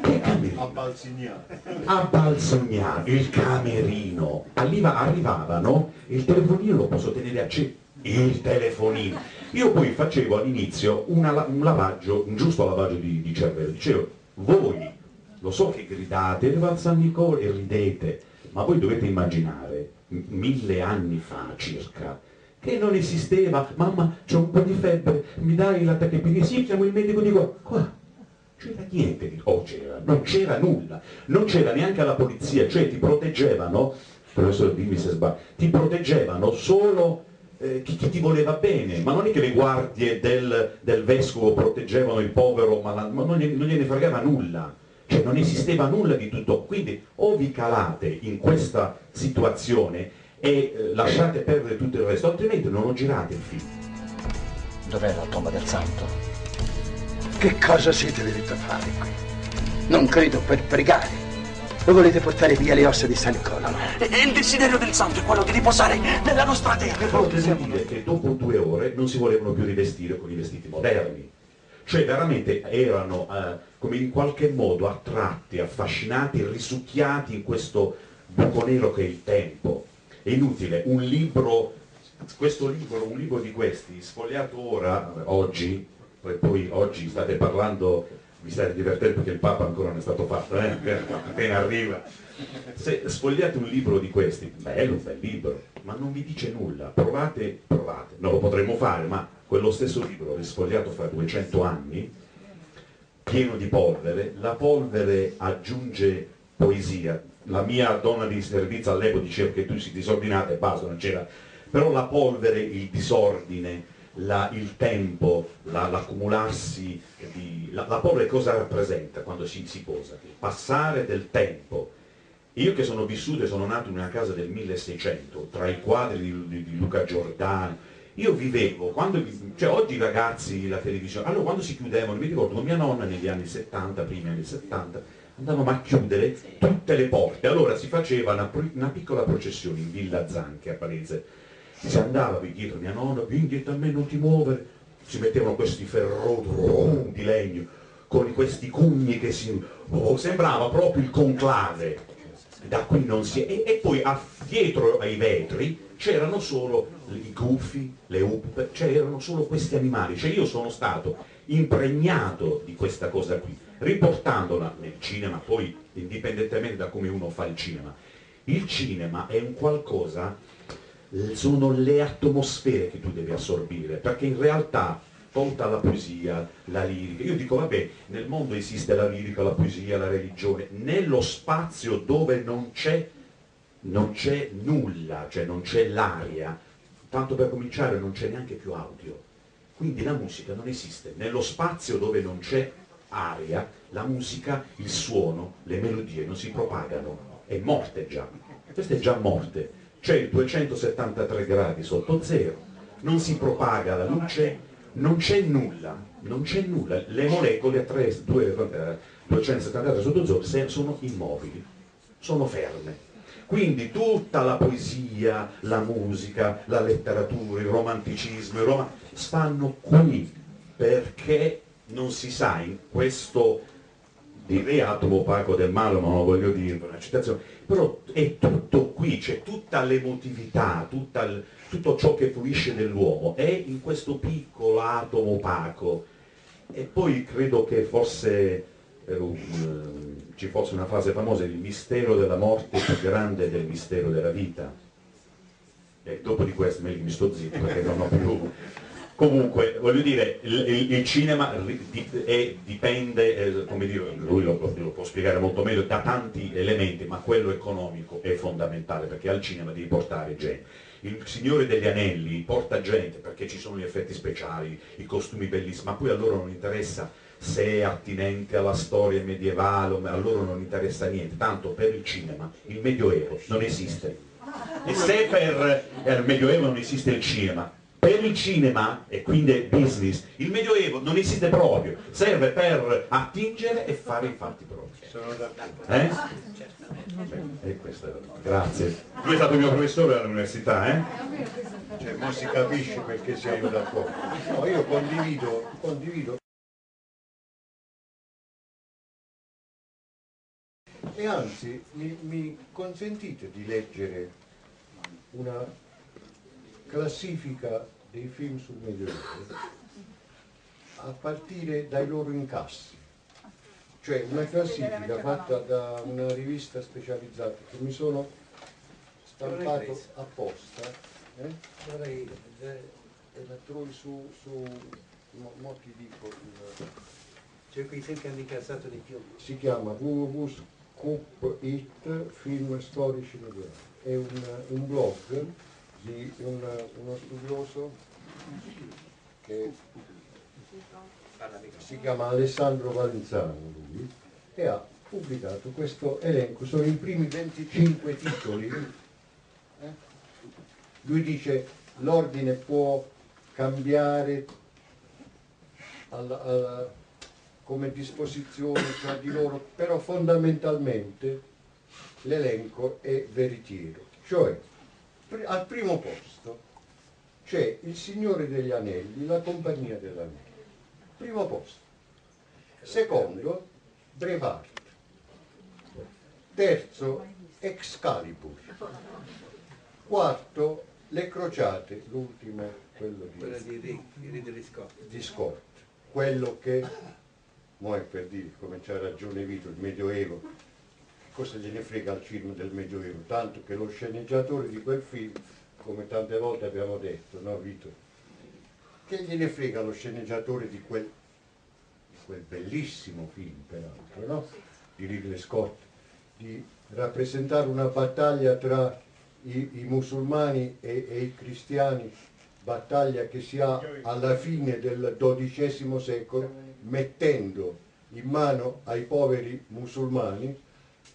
Che camerino? A Balsignano. A Balsignano, il camerino. Arriva, arrivavano, il telefonino lo posso tenere acceso. Il telefonino. Io poi facevo all'inizio una, un lavaggio, un giusto lavaggio di, di cervello. Dicevo, voi, lo so che gridate, va a San Nicola e ridete, ma voi dovete immaginare, mille anni fa circa, che non esisteva, mamma, c'ho un po' di febbre, mi dai la tachipirina? Sì, chiamo il medico di qua. Qua. C'era niente, oh c'era, non c'era nulla, non c'era neanche la polizia, cioè ti proteggevano, professore dimmi se sbaglio, ti proteggevano solo eh, chi, chi ti voleva bene, ma non è che le guardie del, del vescovo proteggevano il povero, ma, la, ma non, non gliene fregava nulla, cioè non esisteva nulla di tutto, quindi o vi calate in questa situazione e eh, lasciate perdere tutto il resto, altrimenti non lo girate il film. Dov'è la tomba del santo? Che cosa siete venuti a fare qui? Non credo per pregare. Lo volete portare via le ossa di San Nicola? Il desiderio del santo è quello di riposare nella nostra terra. Possiamo dire che dopo due ore non si volevano più rivestire con i vestiti moderni. Cioè veramente erano eh, come in qualche modo attratti, affascinati, risucchiati in questo buco nero che è il tempo. È inutile, un libro, questo libro, un libro di questi, sfogliato ora, oggi, e poi oggi state parlando, vi state divertendo perché il Papa ancora non è stato fatto, eh? Appena arriva. Se sfogliate un libro di questi, bello, bel libro, ma non vi dice nulla, provate, provate, non lo potremmo fare, ma quello stesso libro risfogliato fra duecento anni, pieno di polvere, la polvere aggiunge poesia. La mia donna di servizio all'epoca diceva che tu si disordinate e basta, non c'era, però la polvere, il disordine, La, il tempo, l'accumularsi, la, la, la polvere cosa rappresenta quando si, si posa? Il passare del tempo. Io che sono vissuto e sono nato in una casa del milleseicento, tra i quadri di, di, di Luca Giordano, io vivevo, quando, cioè oggi i ragazzi, la televisione, allora quando si chiudevano, mi ricordo mia nonna negli anni settanta, primi anni settanta, andavano a chiudere tutte le porte, allora si faceva una, una piccola processione in Villa Zanchi a Varese. Si andava dietro mia nonna, vieni dietro a me, non ti muovere, si mettevano questi ferroti di legno con questi cugni che si... Oh, sembrava proprio il conclave, da qui non si... E, e poi a, dietro ai vetri c'erano solo i gufi, le up, c'erano solo questi animali, cioè io sono stato impregnato di questa cosa qui, riportandola nel cinema, poi indipendentemente da come uno fa il cinema. Il cinema è un qualcosa... sono le atmosfere che tu devi assorbire, perché in realtà tolta la poesia, la lirica, io dico vabbè, nel mondo esiste la lirica, la poesia, la religione, nello spazio dove non c'è non c'è nulla, cioè non c'è l'aria, tanto per cominciare non c'è neanche più audio, quindi la musica non esiste, nello spazio dove non c'è aria, la musica, il suono, le melodie non si propagano, è morte già, questa è già morte. C'è il duecentosettantatré gradi sotto zero, non si propaga la luce, non c'è nulla, non c'è nulla, le molecole a duecentosettantatré sotto zero sono immobili, sono ferme. Quindi tutta la poesia, la musica, la letteratura, il romanticismo, il rom... stanno qui perché non si sa in questo... direi atomo opaco del male, ma non voglio dirlo, una citazione, però è tutto qui, c'è tutta l'emotività, tutto ciò che fluisce nell'uomo, è in questo piccolo atomo opaco. E poi credo che forse eh, um, ci fosse una frase famosa, il mistero della morte è più grande del mistero della vita. E dopo di questo mi sto zitto perché non ho più... Comunque, voglio dire, il, il cinema è, dipende, è, come dire, lui lo, lo può spiegare molto meglio, da tanti elementi, ma quello economico è fondamentale, perché al cinema devi portare gente. Il Signore degli Anelli porta gente, perché ci sono gli effetti speciali, i costumi bellissimi, ma poi a loro non interessa se è attinente alla storia medievale, a loro non interessa niente, tanto per il cinema il Medioevo non esiste. E se per il Medioevo non esiste il cinema, Per il cinema, e quindi è business, il Medioevo non esiste proprio, serve per attingere e fare i fatti propri. Sono d'accordo. Eh? Beh, e questo è... Grazie. Lui è stato il mio professore all'università, eh? Cioè, mo si capisce perché siamo d'accordo. No, io condivido, condivido. E anzi, mi, mi consentite di leggere una classifica dei film sul Medioevo a partire dai loro incassi, cioè una classifica fatta da una rivista specializzata che mi sono stampato apposta, eh? Vorrei la trovi su, su mo, mo ti dico il, cioè qui sempre hanno incassato di più. Si chiama www punto scoop punto it film storici medioevi, è un, un blog di un, uno studioso che si chiama Alessandro Valenzano, lui, e ha pubblicato questo elenco, sono i primi venticinque titoli. Lui dice l'ordine può cambiare alla, alla, come disposizione tra di loro, però fondamentalmente l'elenco è veritiero, cioè al primo posto c'è Il Signore degli Anelli, La Compagnia dell'Anello, primo posto. Secondo, Brevard. Terzo, Excalibur. Quarto, Le Crociate, l'ultima, quello di, di Scott, quello che, mo è per dire, come c'ha ragione Vito, il Medioevo, cosa gliene frega al cinema del Medioevo, tanto che lo sceneggiatore di quel film, come tante volte abbiamo detto, no Vito, che gliene frega lo sceneggiatore di quel, di quel bellissimo film peraltro, no? Di Ridley Scott, di rappresentare una battaglia tra i, i musulmani e, e i cristiani, battaglia che si ha alla fine del dodicesimo secolo, mettendo in mano ai poveri musulmani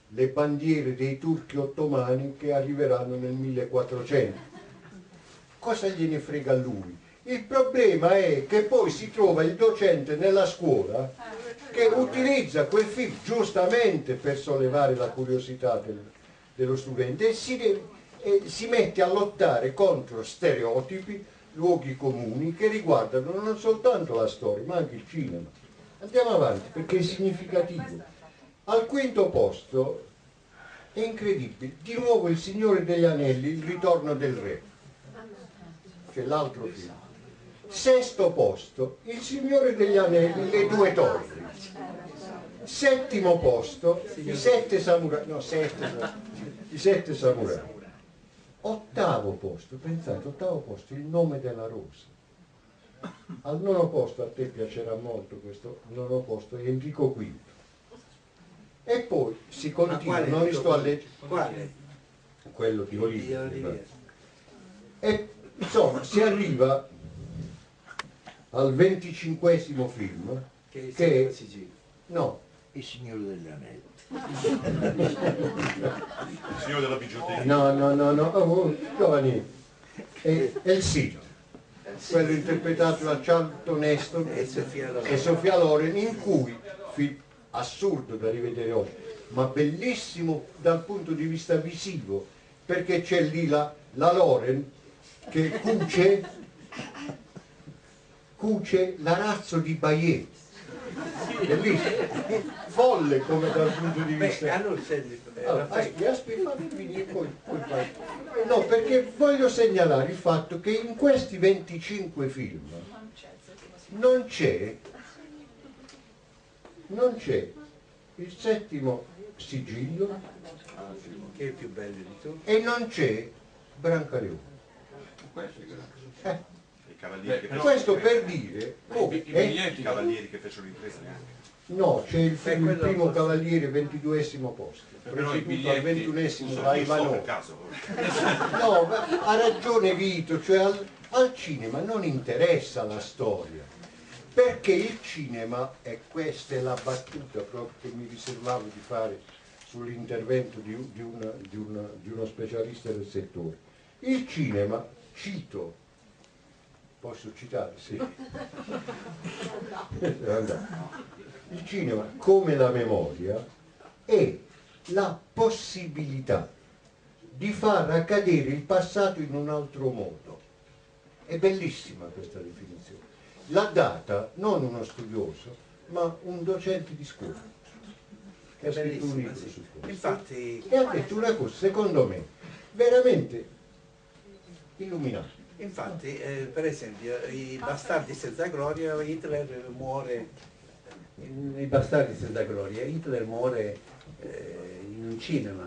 le bandiere dei turchi ottomani che arriveranno nel millequattrocento. Cosa gliene frega a lui? Il problema è che poi si trova il docente nella scuola che utilizza quel film giustamente per sollevare la curiosità del, dello studente e si, e si mette a lottare contro stereotipi, luoghi comuni che riguardano non soltanto la storia ma anche il cinema. Andiamo avanti perché è significativo. Al quinto posto, è incredibile, di nuovo Il Signore degli Anelli, Il Ritorno del Re, c'è l'altro film. Sesto posto, Il Signore degli Anelli, Le Due Torri. Settimo posto, I Sette Samurai, no, sette, I Sette Samurai. Ottavo posto, pensate, ottavo posto, Il Nome della Rosa. Al nono posto, a te piacerà molto questo, nono posto, è Enrico quinto. E poi si continua, non li sto a leggere, quale? Quello di Olivia. E insomma si arriva al venticinquesimo film che, che è no, Il Signore degli Anelli. Il Signore della Bigiotteria. No, no, no, no, oh, giovani, è, è il Sigillo, quello interpretato da Charlton Heston e Sofia Loren, e Sofia Loren in cui film assurdo da rivedere oggi, ma bellissimo dal punto di vista visivo, perché c'è lì la, la Loren che cuce, cuce l'arazzo di Bayet, bellissimo, folle come dal punto di vista. Beh, allora, allora, aspetta, aspetta, fammi, poi, poi fai. No, perché voglio segnalare il fatto che in questi venticinque film non c'è non c'è Il Settimo Sigillo, che è più bello di tutti, e non c'è Brancaleone. Eh. Questo per dire oh, i, i, eh. i cavalieri che fecero l'impresa neanche. No, c'è il, film, il primo cavaliere, ventiduesimo posto, preceduto al ventunesimo da Ivanov. No, ha ragione Vito, cioè al, al cinema non interessa la storia. Perché il cinema, e questa è la battuta proprio che mi riservavo di fare sull'intervento di, di, di, di uno specialista del settore, il cinema, cito Posso citare? Sì. Il cinema, come la memoria, è la possibilità di far accadere il passato in un altro modo. È bellissima questa definizione. L'ha data non uno studioso, ma un docente di scuola, che ha scritto un libro su questo. Infatti... E ha detto una cosa, secondo me, veramente illuminante. Infatti, eh, per esempio, i Bastardi senza gloria, Hitler muore... I Bastardi senza gloria, Hitler muore eh, in un cinema.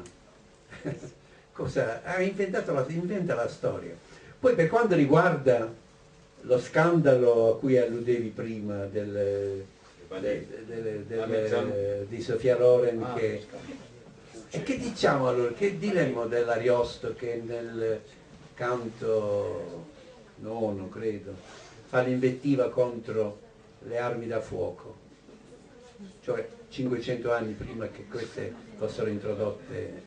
Cosa? Ha inventato la, inventa la storia. Poi per quanto riguarda lo scandalo a cui alludevi prima del, del, del, del, di Sofia Loren, ah, che, e che diciamo allora, che diremmo dell'Ariosto che nel canto nono, credo, fa l'invettiva contro le armi da fuoco, cioè cinquecento anni prima che queste fossero introdotte.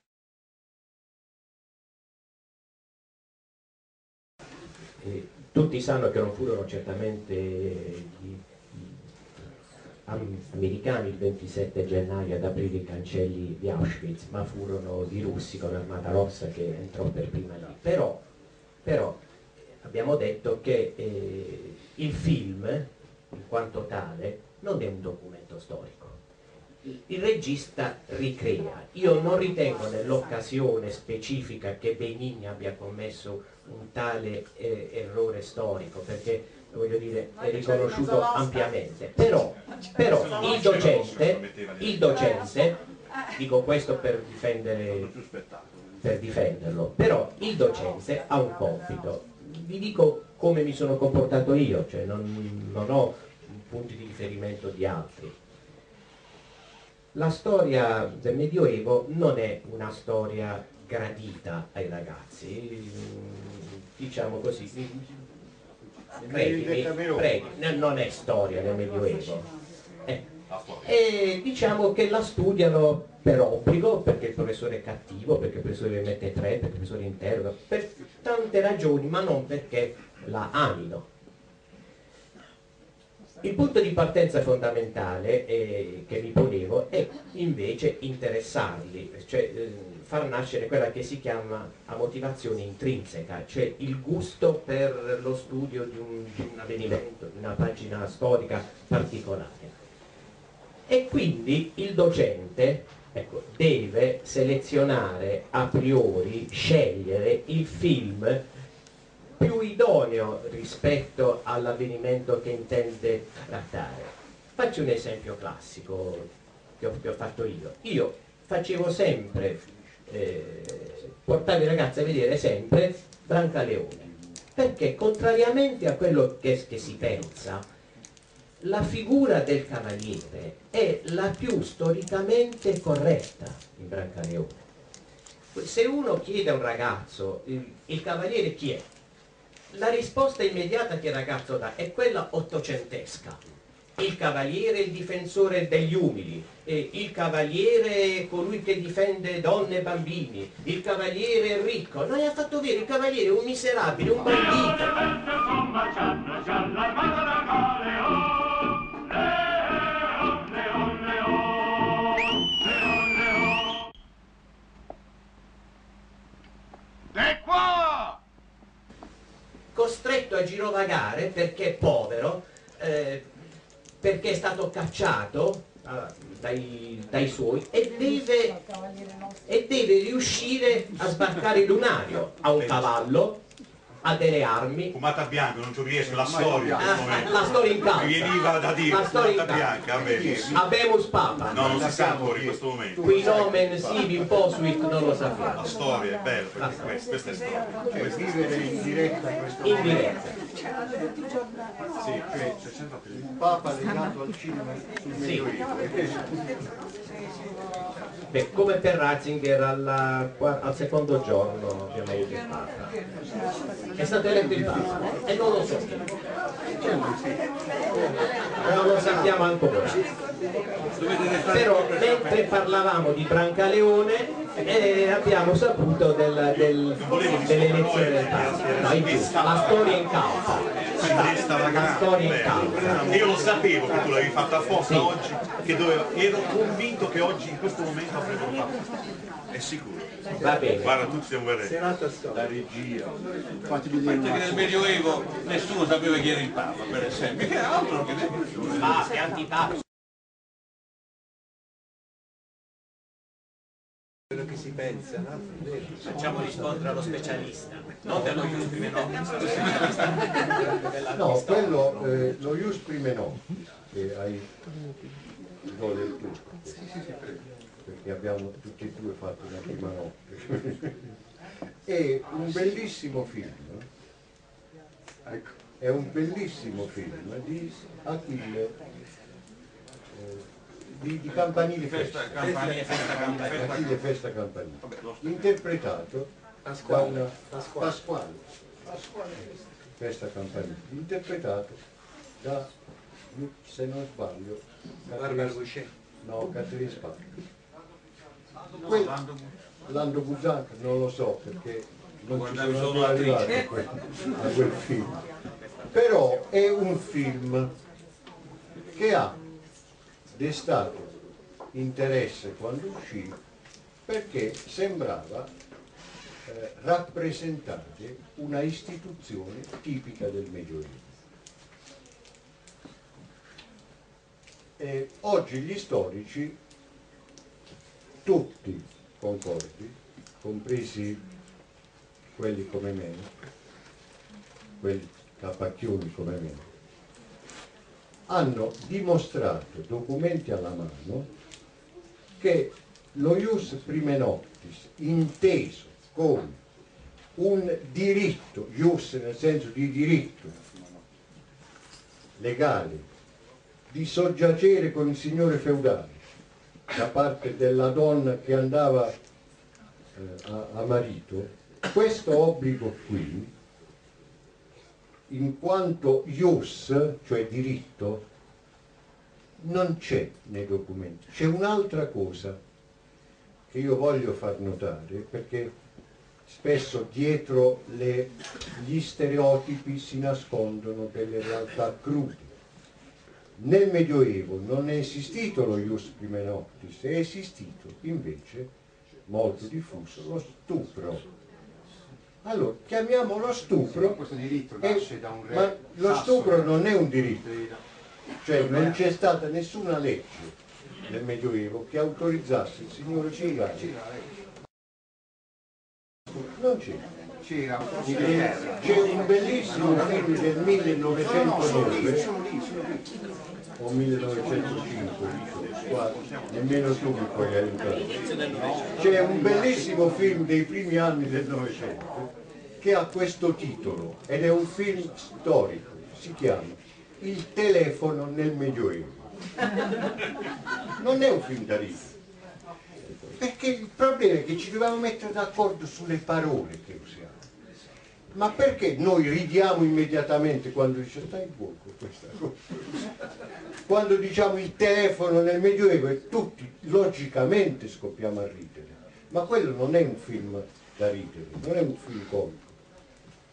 E tutti sanno che non furono certamente gli americani il ventisette gennaio ad aprire i cancelli di Auschwitz, ma furono i russi con l'Armata Rossa che entrò per prima lì. Però, però abbiamo detto che eh, il film, in quanto tale, non è un documento storico. Il regista ricrea. Io non ritengo nell'occasione specifica che Benigni abbia commesso un tale eh, errore storico, perché voglio dire è riconosciuto ampiamente. Però, però il docente, il docente, dico questo per difendere, per difenderlo, però il docente ha un compito. Vi dico come mi sono comportato io, cioè non, non ho punti di riferimento di altri. La storia del Medioevo non è una storia gradita ai ragazzi, diciamo così, credimi, credimi, non è storia del Medioevo. Eh. E diciamo che la studiano per obbligo, perché il professore è cattivo, perché il professore mette tre, perché il professore interroga, per tante ragioni, ma non perché la amino. Il punto di partenza fondamentale eh, che mi ponevo è invece interessarli, cioè eh, far nascere quella che si chiama la motivazione intrinseca, cioè il gusto per lo studio di un, di un avvenimento, di una pagina storica particolare. E quindi il docente, ecco, deve selezionare a priori, scegliere il film più idoneo rispetto all'avvenimento che intende trattare. Faccio un esempio classico che ho, che ho fatto io. Io facevo sempre, eh, portavo i ragazzi a vedere sempre Brancaleone, perché contrariamente a quello che, che si pensa, la figura del cavaliere è la più storicamente corretta in Brancaleone. Se uno chiede a un ragazzo il, il cavaliere chi è? La risposta immediata che il ragazzo dà è quella ottocentesca. Il cavaliere è il difensore degli umili, eh, il cavaliere è colui che difende donne e bambini, il cavaliere è ricco. Non gli ha fatto vedere il cavaliere è un miserabile, un bandito. E qua! Costretto a girovagare perché è povero, eh, perché è stato cacciato ah, dai, dai suoi e deve, e deve riuscire a sbarcare il lunario. Ha un cavallo, ha delle armi. Fumata bianca, non ci riesco, la storia. Ah, la storia in casa. Mi veniva da dire, la storia bianca, Habemus Papa. No, non si sa ancora in questo momento. Qui nomen sibi un po' suit, non lo sappiamo. La storia è bella, perché ah, questa, questa è storia. Cioè, vivere in diretta questo in diretta. Sì, cioè, c'è sempre un Papa legato al cinema sul Medioevo. Beh, come per Ratzinger alla, al secondo giorno abbiamo avuto il Papa. È stato eletto il Papa e non lo so. Non lo sappiamo ancora. Però mentre parlavamo di Brancaleone e abbiamo saputo del, del, dell'elezione del Papa, no, in più, la storia in causa. La storia in causa. Io lo sapevo che tu l'avevi fatta apposta, sì, oggi, che doveva, ero convinto che oggi in questo momento avrebbe fatto. È sicuro. Va bene. Guarda, tutti siamo verretti. La regia. Perché nel Medioevo nessuno sapeva chi era il Papa, per esempio. Che era altro che nessuno. Ma è antipatico. Quello che si pensa, no? Facciamo rispondere allo specialista, non dello ius prime no. No, quello, eh, lo ius prime no, che hai no, letto, perché abbiamo tutti e due fatto una prima notte. È un bellissimo film, ecco, è un bellissimo film di Achille. Eh, Di, di Campanile Festa, festa, campanile, festa, campanile, festa, campanile, festa Campanile, interpretato da una Pasquale, Festa Campanile, interpretato da, se non sbaglio, Barbara Boucher, no, Catherine Spacchi, Lando Buzzanca, non lo so perché non ci sono arrivati a quel, a quel film, però è un film che ha destato interesse quando uscì, perché sembrava eh, rappresentare una istituzione tipica del Medioevo. E oggi gli storici, tutti concordi, compresi quelli come me, quelli capacchioni come me, hanno dimostrato, documenti alla mano, che lo ius prime noctis, inteso come un diritto, ius nel senso di diritto legale, di soggiacere con il signore feudale da parte della donna che andava eh, a, a marito, questo obbligo qui, in quanto ius, cioè diritto, non c'è nei documenti. C'è un'altra cosa che io voglio far notare, perché spesso dietro le, gli stereotipi si nascondono delle realtà crude. Nel Medioevo non è esistito lo ius prime noctis, è esistito invece, molto diffuso, lo stupro. Allora, chiamiamo lo stupro, questo diritto nasce da un re, ma lo stupro non è un diritto, cioè non c'è stata nessuna legge nel Medioevo che autorizzasse il signore feudale. Non c'era. C'era un bellissimo film del millenovecento nove o millenovecentocinque. Qua, nemmeno tu mi puoi aiutare. C'è un bellissimo film dei primi anni del Novecento che ha questo titolo ed è un film storico, si chiama Il telefono nel Medioevo. Non è un film da ridere, perché il problema è che ci dobbiamo mettere d'accordo sulle parole che usiamo. Ma perché noi ridiamo immediatamente quando dice stai buono questa cosa? Quando diciamo il telefono nel Medioevo e tutti logicamente scoppiamo a ridere. Ma quello non è un film da ridere, non è un film comico.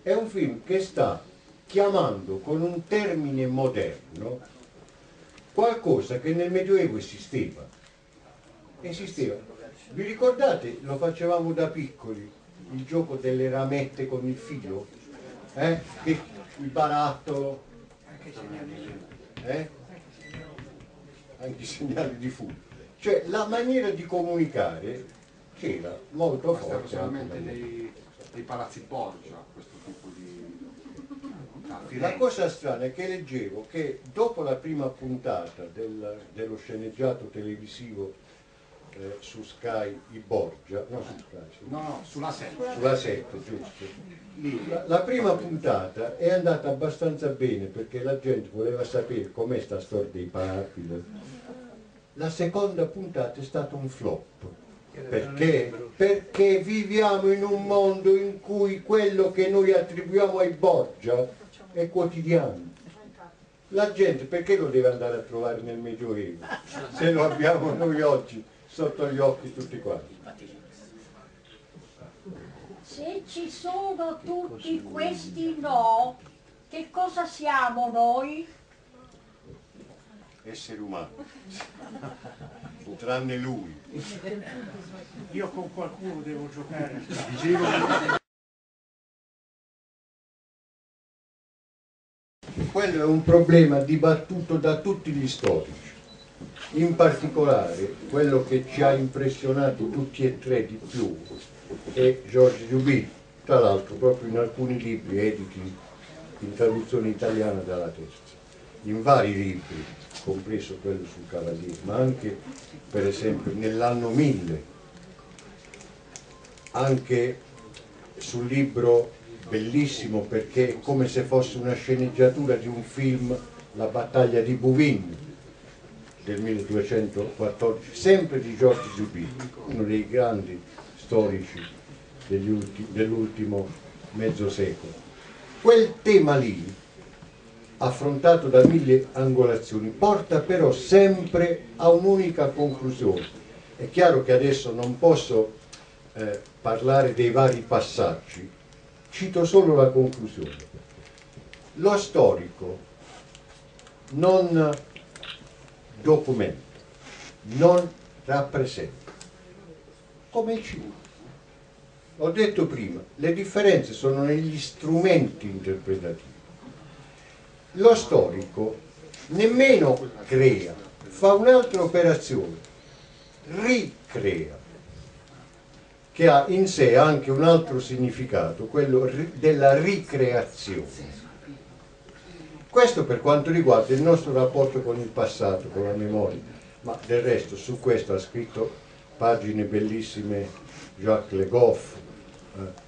È un film che sta chiamando con un termine moderno qualcosa che nel Medioevo esisteva. Esisteva. Vi ricordate? Lo facevamo da piccoli. Il gioco delle ramette con il filo, eh? Il barattolo, eh? Anche i segnali di fuoco, cioè la maniera di comunicare c'era molto forte. Solamente dei, dei palazzi Borgia, questo tipo di... La cosa strana è che leggevo che dopo la prima puntata del, dello sceneggiato televisivo Eh, su Sky i Borgia, no, su Sky, su... no, no, sulla sette, sulla sette, giusto. La, la prima puntata è andata abbastanza bene perché la gente voleva sapere com'è sta storia dei Papil. La seconda puntata è stata un flop perché perché viviamo in un mondo in cui quello che noi attribuiamo ai Borgia è quotidiano. La gente perché lo deve andare a trovare nel Medioevo se lo abbiamo noi oggi sotto gli occhi tutti quanti. se ci sono tutti questi no, che cosa siamo noi? Esseri umani, tranne lui. Io con qualcuno devo giocare. Dicevo... Quello è un problema dibattuto da tutti gli storici, in particolare quello che ci ha impressionato tutti e tre di più è Georges Duby, tra l'altro proprio in alcuni libri editi in traduzione italiana dalla Laterza, in vari libri, compreso quello sul cavaliere, ma anche per esempio nell'anno mille, anche sul libro bellissimo perché è come se fosse una sceneggiatura di un film, La battaglia di Bouvines del milleduecentoquattordici, sempre di Georges Duby, uno dei grandi storici dell'ultimo mezzo secolo. Quel tema lì, affrontato da mille angolazioni, porta però sempre a un'unica conclusione. È chiaro che adesso non posso eh, parlare dei vari passaggi, cito solo la conclusione. Lo storico non documenta, non rappresenta, come il cinema. Ho detto prima, le differenze sono negli strumenti interpretativi. Lo storico nemmeno crea, fa un'altra operazione, ricrea, che ha in sé anche un altro significato, quello della ricreazione. Questo per quanto riguarda il nostro rapporto con il passato, con la memoria, ma del resto su questo ha scritto pagine bellissime Jacques Le Goff, eh,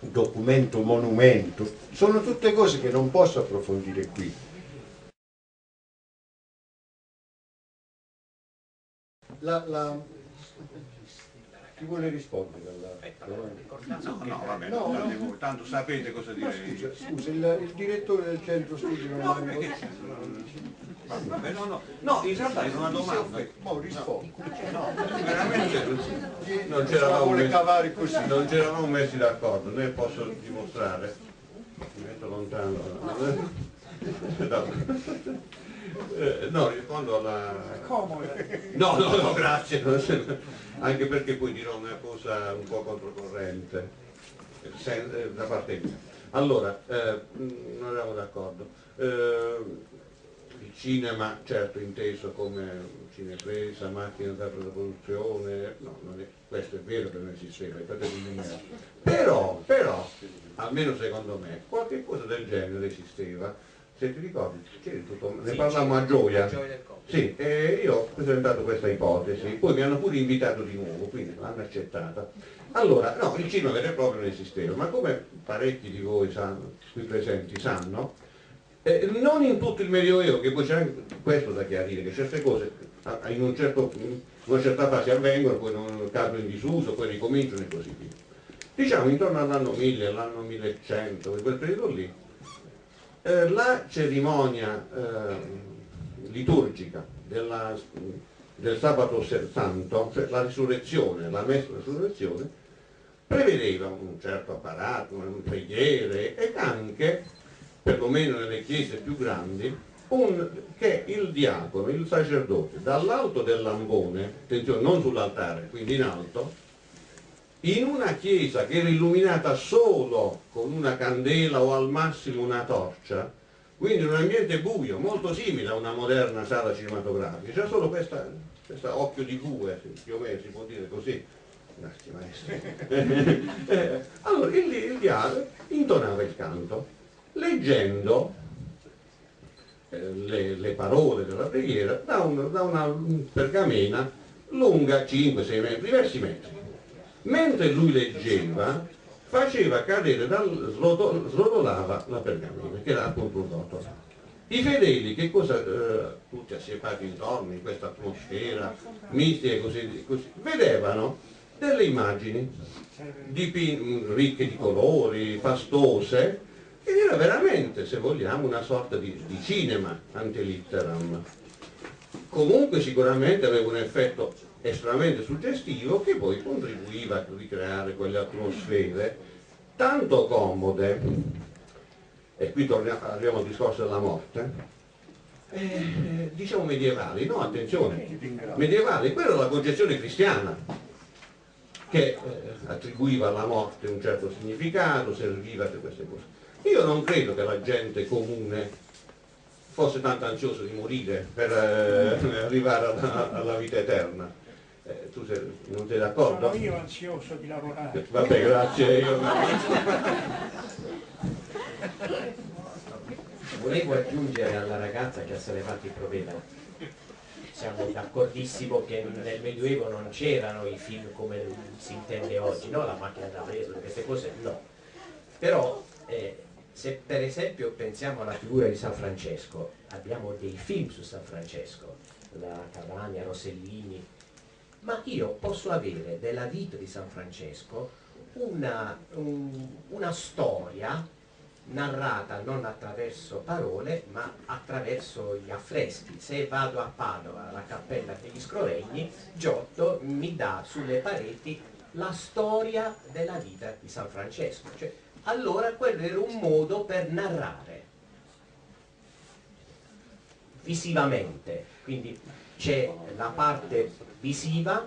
Documento Monumento, sono tutte cose che non posso approfondire qui. La, la... Chi vuole rispondere alla domanda? No, no, va bene, no, no. Tanto sapete cosa dire. Scusa, scusa il, il direttore del centro studi non no, perché... va bene, no, no. No, in realtà è una domanda. Ma rispondo. No, veramente non c'eravamo messi, non c'eravamo messi d'accordo, noi posso dimostrare. Mi metto lontano. Eh, no, rispondo alla... No, no, no, grazie, anche perché poi dirò una cosa un po' controcorrente se, da parte mia. Allora, eh, non eravamo d'accordo. Eh, il cinema, certo, inteso come cinepresa, macchina da produzione, no, non è, questo è vero che non esisteva, però, però, almeno secondo me, qualche cosa del genere esisteva. Se ti ricordi, tutto, ne sì, parlavamo a Gioia, Gioia sì, e io ho presentato questa ipotesi, poi mi hanno pure invitato di nuovo, quindi l'hanno accettata. Allora, no, il cinema vero e proprio non esisteva, ma come parecchi di voi sanno, qui presenti sanno, eh, non in tutto il Medioevo, che poi c'è anche questo da chiarire, che certe cose in, un certo, in una certa fase avvengono, poi non cadono in disuso, poi ricominciano e così via. Diciamo intorno all'anno mille, all'anno millecento, quel periodo lì, Eh, la cerimonia eh, liturgica della, del sabato santo, cioè la risurrezione, la messa della risurrezione, prevedeva un certo apparato, un preghiere ed anche, perlomeno nelle chiese più grandi, un, che il diacono, il sacerdote, dall'alto del lambone, attenzione, non sull'altare, quindi in alto, in una chiesa che era illuminata solo con una candela o al massimo una torcia, quindi in un ambiente buio, molto simile a una moderna sala cinematografica, c'è solo questa, questa occhio di bue, più o meno si può dire così, grazie maestro. Allora il, il diavolo intonava il canto, leggendo eh, le, le parole della preghiera da, un, da una pergamena lunga cinque sei metri, diversi metri. Mentre lui leggeva, faceva cadere, dal, srodo, srodolava la pergamena, che era appunto un rotolo. I fedeli, che cosa, eh, tutti assiepati intorno, in questa atmosfera mistica e così, così, vedevano delle immagini dipin, ricche di colori, fastose, ed era veramente, se vogliamo, una sorta di, di cinema antelitteram. Comunque sicuramente aveva un effetto estremamente suggestivo, che poi contribuiva a ricreare quelle atmosfere tanto comode, e qui torniamo, arriviamo al discorso della morte, eh, diciamo medievali, no attenzione, medievali, quella è la concezione cristiana che eh, attribuiva alla morte un certo significato, serviva per queste cose. Io non credo che la gente comune fosse tanto ansioso di morire per eh, arrivare alla, alla vita eterna. Eh, tu sei, non sei d'accordo? Sono io ansioso di lavorare. Vabbè, grazie. Io... Volevo aggiungere alla ragazza che ha sollevato il problema. Siamo d'accordissimo che nel Medioevo non c'erano i film come si intende oggi, no? La macchina da preso, queste cose no. Però... Eh, se per esempio pensiamo alla figura di San Francesco, abbiamo dei film su San Francesco, la Cavagna, Rossellini, ma io posso avere della vita di San Francesco una, un, una storia narrata non attraverso parole ma attraverso gli affreschi. Se vado a Padova, alla Cappella degli Scrovegni, Giotto mi dà sulle pareti la storia della vita di San Francesco, cioè, allora quello era un modo per narrare visivamente, quindi c'è la parte visiva,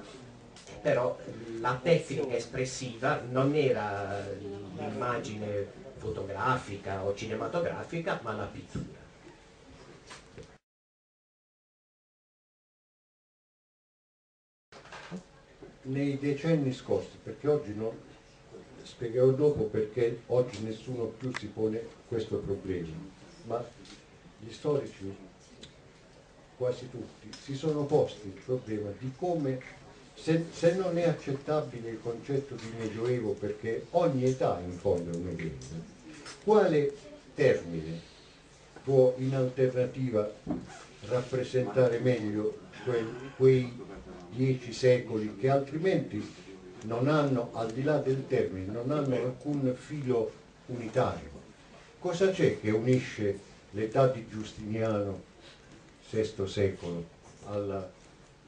però la tecnica espressiva non era l'immagine fotografica o cinematografica, ma la pittura. Nei decenni scorsi, perché oggi no, spiegherò dopo perché oggi nessuno più si pone questo problema, ma gli storici, quasi tutti, si sono posti il problema di come, se, se non è accettabile il concetto di medioevo, perché ogni età in fondo è un medioevo, quale termine può in alternativa rappresentare meglio quei, quei dieci secoli che altrimenti non hanno, al di là del termine, non hanno alcun filo unitario. Cosa c'è che unisce l'età di Giustiniano, sesto secolo, al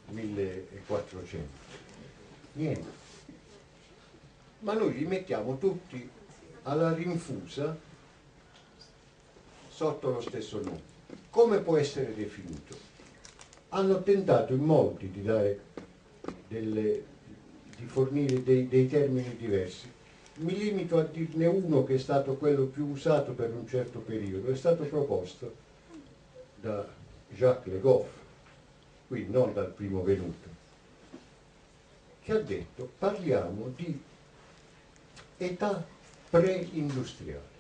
millequattrocento? Niente. Ma noi li mettiamo tutti alla rinfusa sotto lo stesso nome. Come può essere definito? Hanno tentato in molti di dare delle... di fornire dei, dei termini diversi. Mi limito a dirne uno che è stato quello più usato per un certo periodo, è stato proposto da Jacques Le Goff, quindi non dal primo venuto, che ha detto: parliamo di età pre-industriale.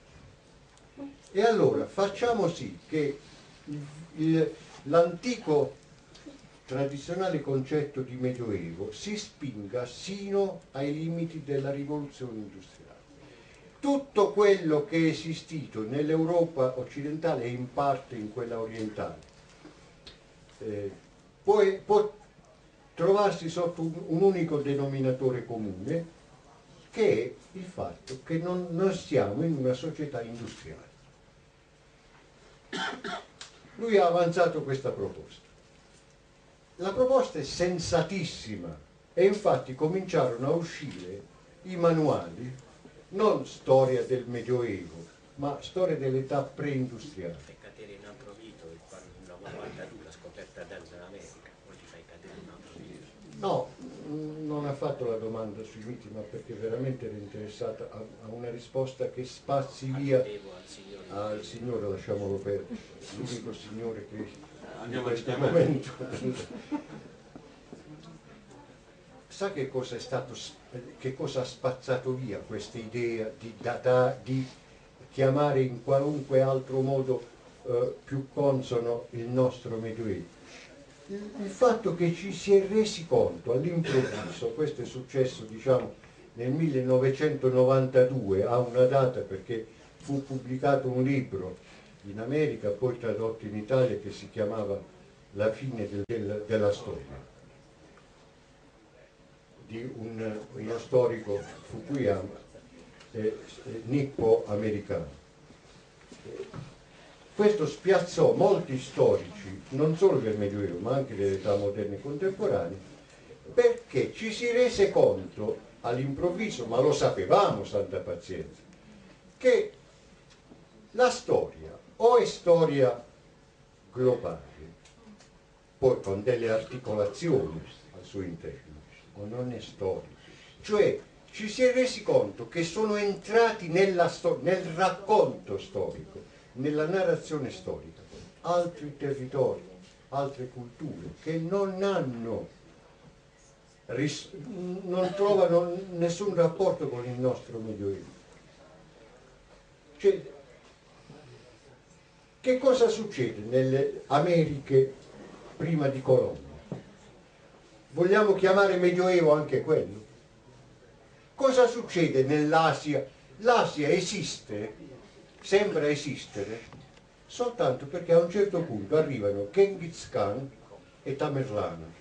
E allora facciamo sì che l'antico tradizionale concetto di medioevo si spinga sino ai limiti della rivoluzione industriale. Tutto quello che è esistito nell'Europa occidentale e in parte in quella orientale eh, può, può trovarsi sotto un, un unico denominatore comune, che è il fatto che non, non siamo in una società industriale. Lui ha avanzato questa proposta. La proposta è sensatissima e infatti cominciarono a uscire i manuali, non storia del Medioevo, ma storia dell'età preindustriale. Fai cadere un altro Vito, millenovecentonovantadue, la scoperta dell'America, poi ti fai cadere un altro Vito. No, non ha fatto la domanda sui miti, ma perché veramente era interessata a, a una risposta che spazi via al Signore, lasciamolo perdere, l'unico Signore che... Andiamo a momento. Sa che cosa è stato, che cosa ha spazzato via questa idea di, data, di chiamare in qualunque altro modo eh, più consono il nostro Medioevo? Il, il fatto che ci si è resi conto all'improvviso, questo è successo diciamo nel millenovecentonovantadue, a una data perché fu pubblicato un libro in America, poi tradotto in Italia, che si chiamava La fine del, del, della storia, di un, uno storico Fukuyama, eh, nippo americano. Questo spiazzò molti storici, non solo del Medioevo ma anche dell'età moderna e contemporanea, perché ci si rese conto all'improvviso, ma lo sapevamo, santa pazienza, che la storia o è storia globale, poi con delle articolazioni al suo interno, o non è storia. Cioè ci si è resi conto che sono entrati nella nel racconto storico, nella narrazione storica, altri territori, altre culture che non hanno, non trovano nessun rapporto con il nostro Medioevo. Cioè, che cosa succede nelle Americhe prima di Colombo? Vogliamo chiamare Medioevo anche quello? Cosa succede nell'Asia? L'Asia esiste, sembra esistere, soltanto perché a un certo punto arrivano Genghis Khan e Tamerlano.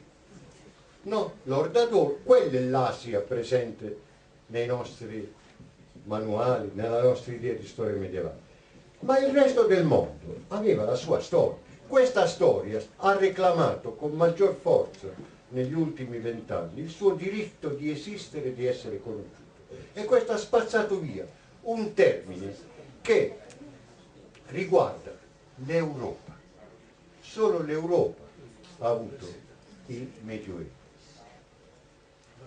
No, Lord Adol, quella è l'Asia presente nei nostri manuali, nella nostra idea di storia medievale. Ma il resto del mondo aveva la sua storia. Questa storia ha reclamato con maggior forza negli ultimi vent'anni il suo diritto di esistere e di essere conosciuto. E questo ha spazzato via un termine che riguarda l'Europa. Solo l'Europa ha avuto il Medioevo.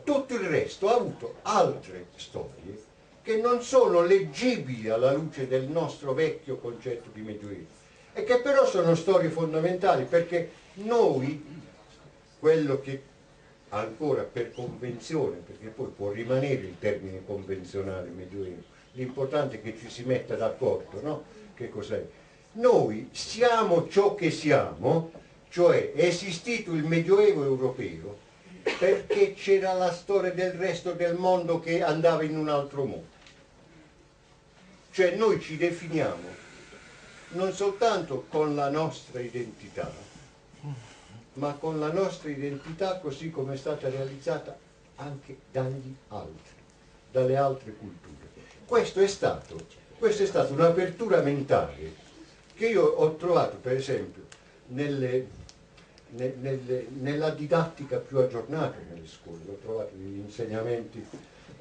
Tutto il resto ha avuto altre storie che non sono leggibili alla luce del nostro vecchio concetto di Medioevo e che però sono storie fondamentali, perché noi quello che ancora per convenzione, perché poi può rimanere il termine convenzionale medioevo, l'importante è che ci si metta d'accordo, no? Che cos'è? Noi siamo ciò che siamo, cioè è esistito il Medioevo europeo perché c'era la storia del resto del mondo che andava in un altro modo. Cioè noi ci definiamo non soltanto con la nostra identità, ma con la nostra identità così come è stata realizzata anche dagli altri, dalle altre culture. Questo è stato, questa è stata un'apertura mentale che io ho trovato, per esempio, nelle, ne, nelle, nella didattica più aggiornata nelle scuole. Ho trovato negli insegnamenti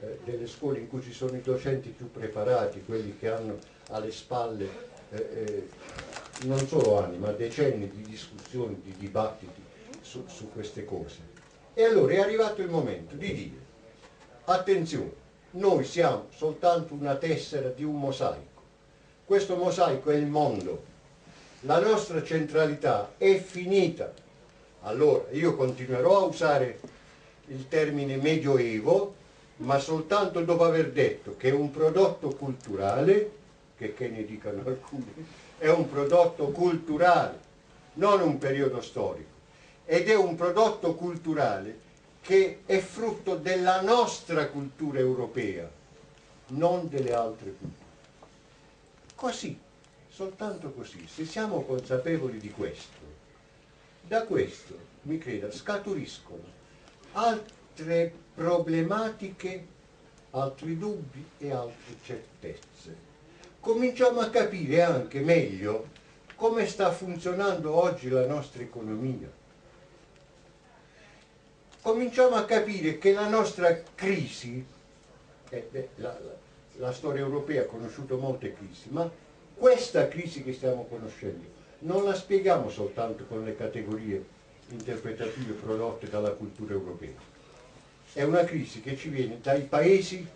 eh, delle scuole in cui ci sono i docenti più preparati, quelli che hanno alle spalle Eh, eh, non solo anni ma decenni di discussioni, di dibattiti su, su queste cose. E allora è arrivato il momento di dire: attenzione, noi siamo soltanto una tessera di un mosaico, questo mosaico è il mondo, la nostra centralità è finita. Allora io continuerò a usare il termine Medioevo, ma soltanto dopo aver detto che è un prodotto culturale, che, che ne dicano alcuni, è un prodotto culturale, non un periodo storico, ed è un prodotto culturale che è frutto della nostra cultura europea, non delle altre culture. Così, soltanto così, se siamo consapevoli di questo, da questo, mi creda, scaturiscono altre problematiche, altri dubbi e altre certezze. Cominciamo a capire anche meglio come sta funzionando oggi la nostra economia. Cominciamo a capire che la nostra crisi, eh, beh, la, la, la storia europea ha conosciuto molte crisi, ma questa crisi che stiamo conoscendo non la spieghiamo soltanto con le categorie interpretative prodotte dalla cultura europea. È una crisi che ci viene dai paesi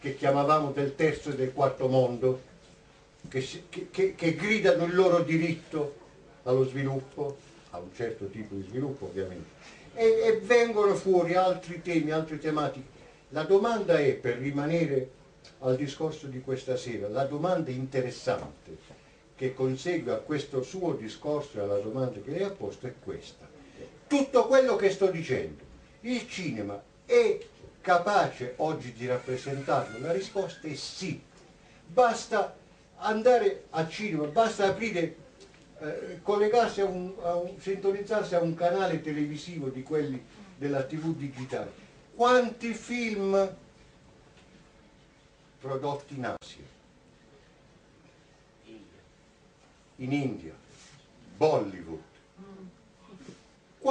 che chiamavamo del terzo e del quarto mondo, Che, che, che gridano il loro diritto allo sviluppo, a un certo tipo di sviluppo ovviamente, e, e vengono fuori altri temi, altre tematiche. La domanda è, per rimanere al discorso di questa sera, la domanda interessante che consegue a questo suo discorso e alla domanda che lei ha posto è questa: tutto quello che sto dicendo, il cinema è capace oggi di rappresentarlo? La risposta è sì. Basta andare al cinema, basta aprire, eh, collegarsi a un, a un, sintonizzarsi a un canale televisivo di quelli della tivù digitale. Quanti film prodotti in Asia, in India, Bollywood,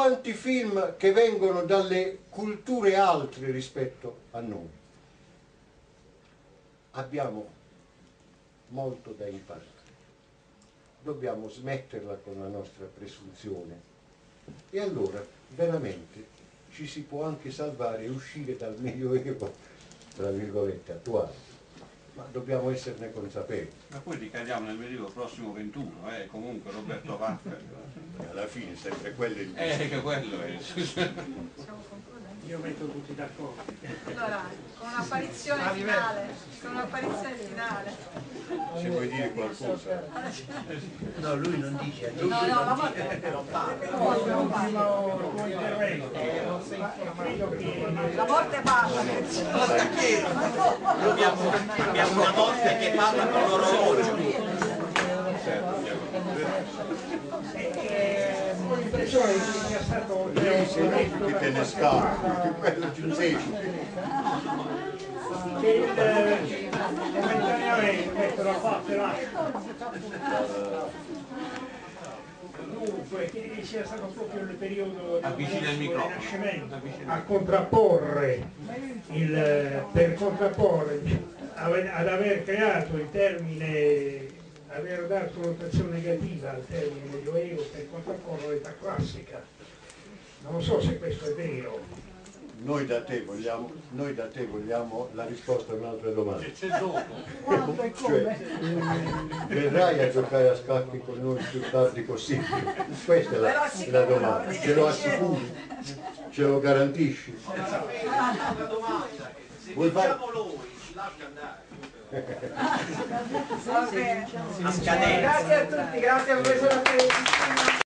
quanti film che vengono dalle culture altre rispetto a noi. Abbiamo molto da imparare. Dobbiamo smetterla con la nostra presunzione. E allora, veramente, ci si può anche salvare e uscire dal Medioevo, tra virgolette, attuale. Ma dobbiamo esserne consapevoli. Ma poi ricadiamo nel Medioevo prossimo ventuno, eh? Comunque Roberto Vacca. Alla fine sempre quello è il eh, che quello è. Io metto tutti d'accordo. Allora, con un'apparizione finale. Con un'apparizione finale. Se vuoi dire qualcosa. No, lui non dice. Lui no, no, la volta però parla. La morte parla. Abbiamo una morte che parla con l'orologio. L'impressione che sia stato che te ne scappi, che quello ci sei. Che momentaneamente metto la parte là. Dunque, che sia stato proprio il periodo del Rinascimento a contrapporre, il, per contrapporre, ad aver creato il termine, aver dato notazione negativa al termine Medioevo per contrapporre l'età classica. Non so se questo è vero. Noi da te vogliamo, noi da te vogliamo la risposta a un'altra domanda. C'è dopo. Quanto e come? Cioè, verrai a giocare a scacchi con noi più tardi possibile? Questa è la, la domanda. Ce lo assicuri? Ce lo garantisci? Vuoi fare? Grazie a tutti, grazie al professor Attolini.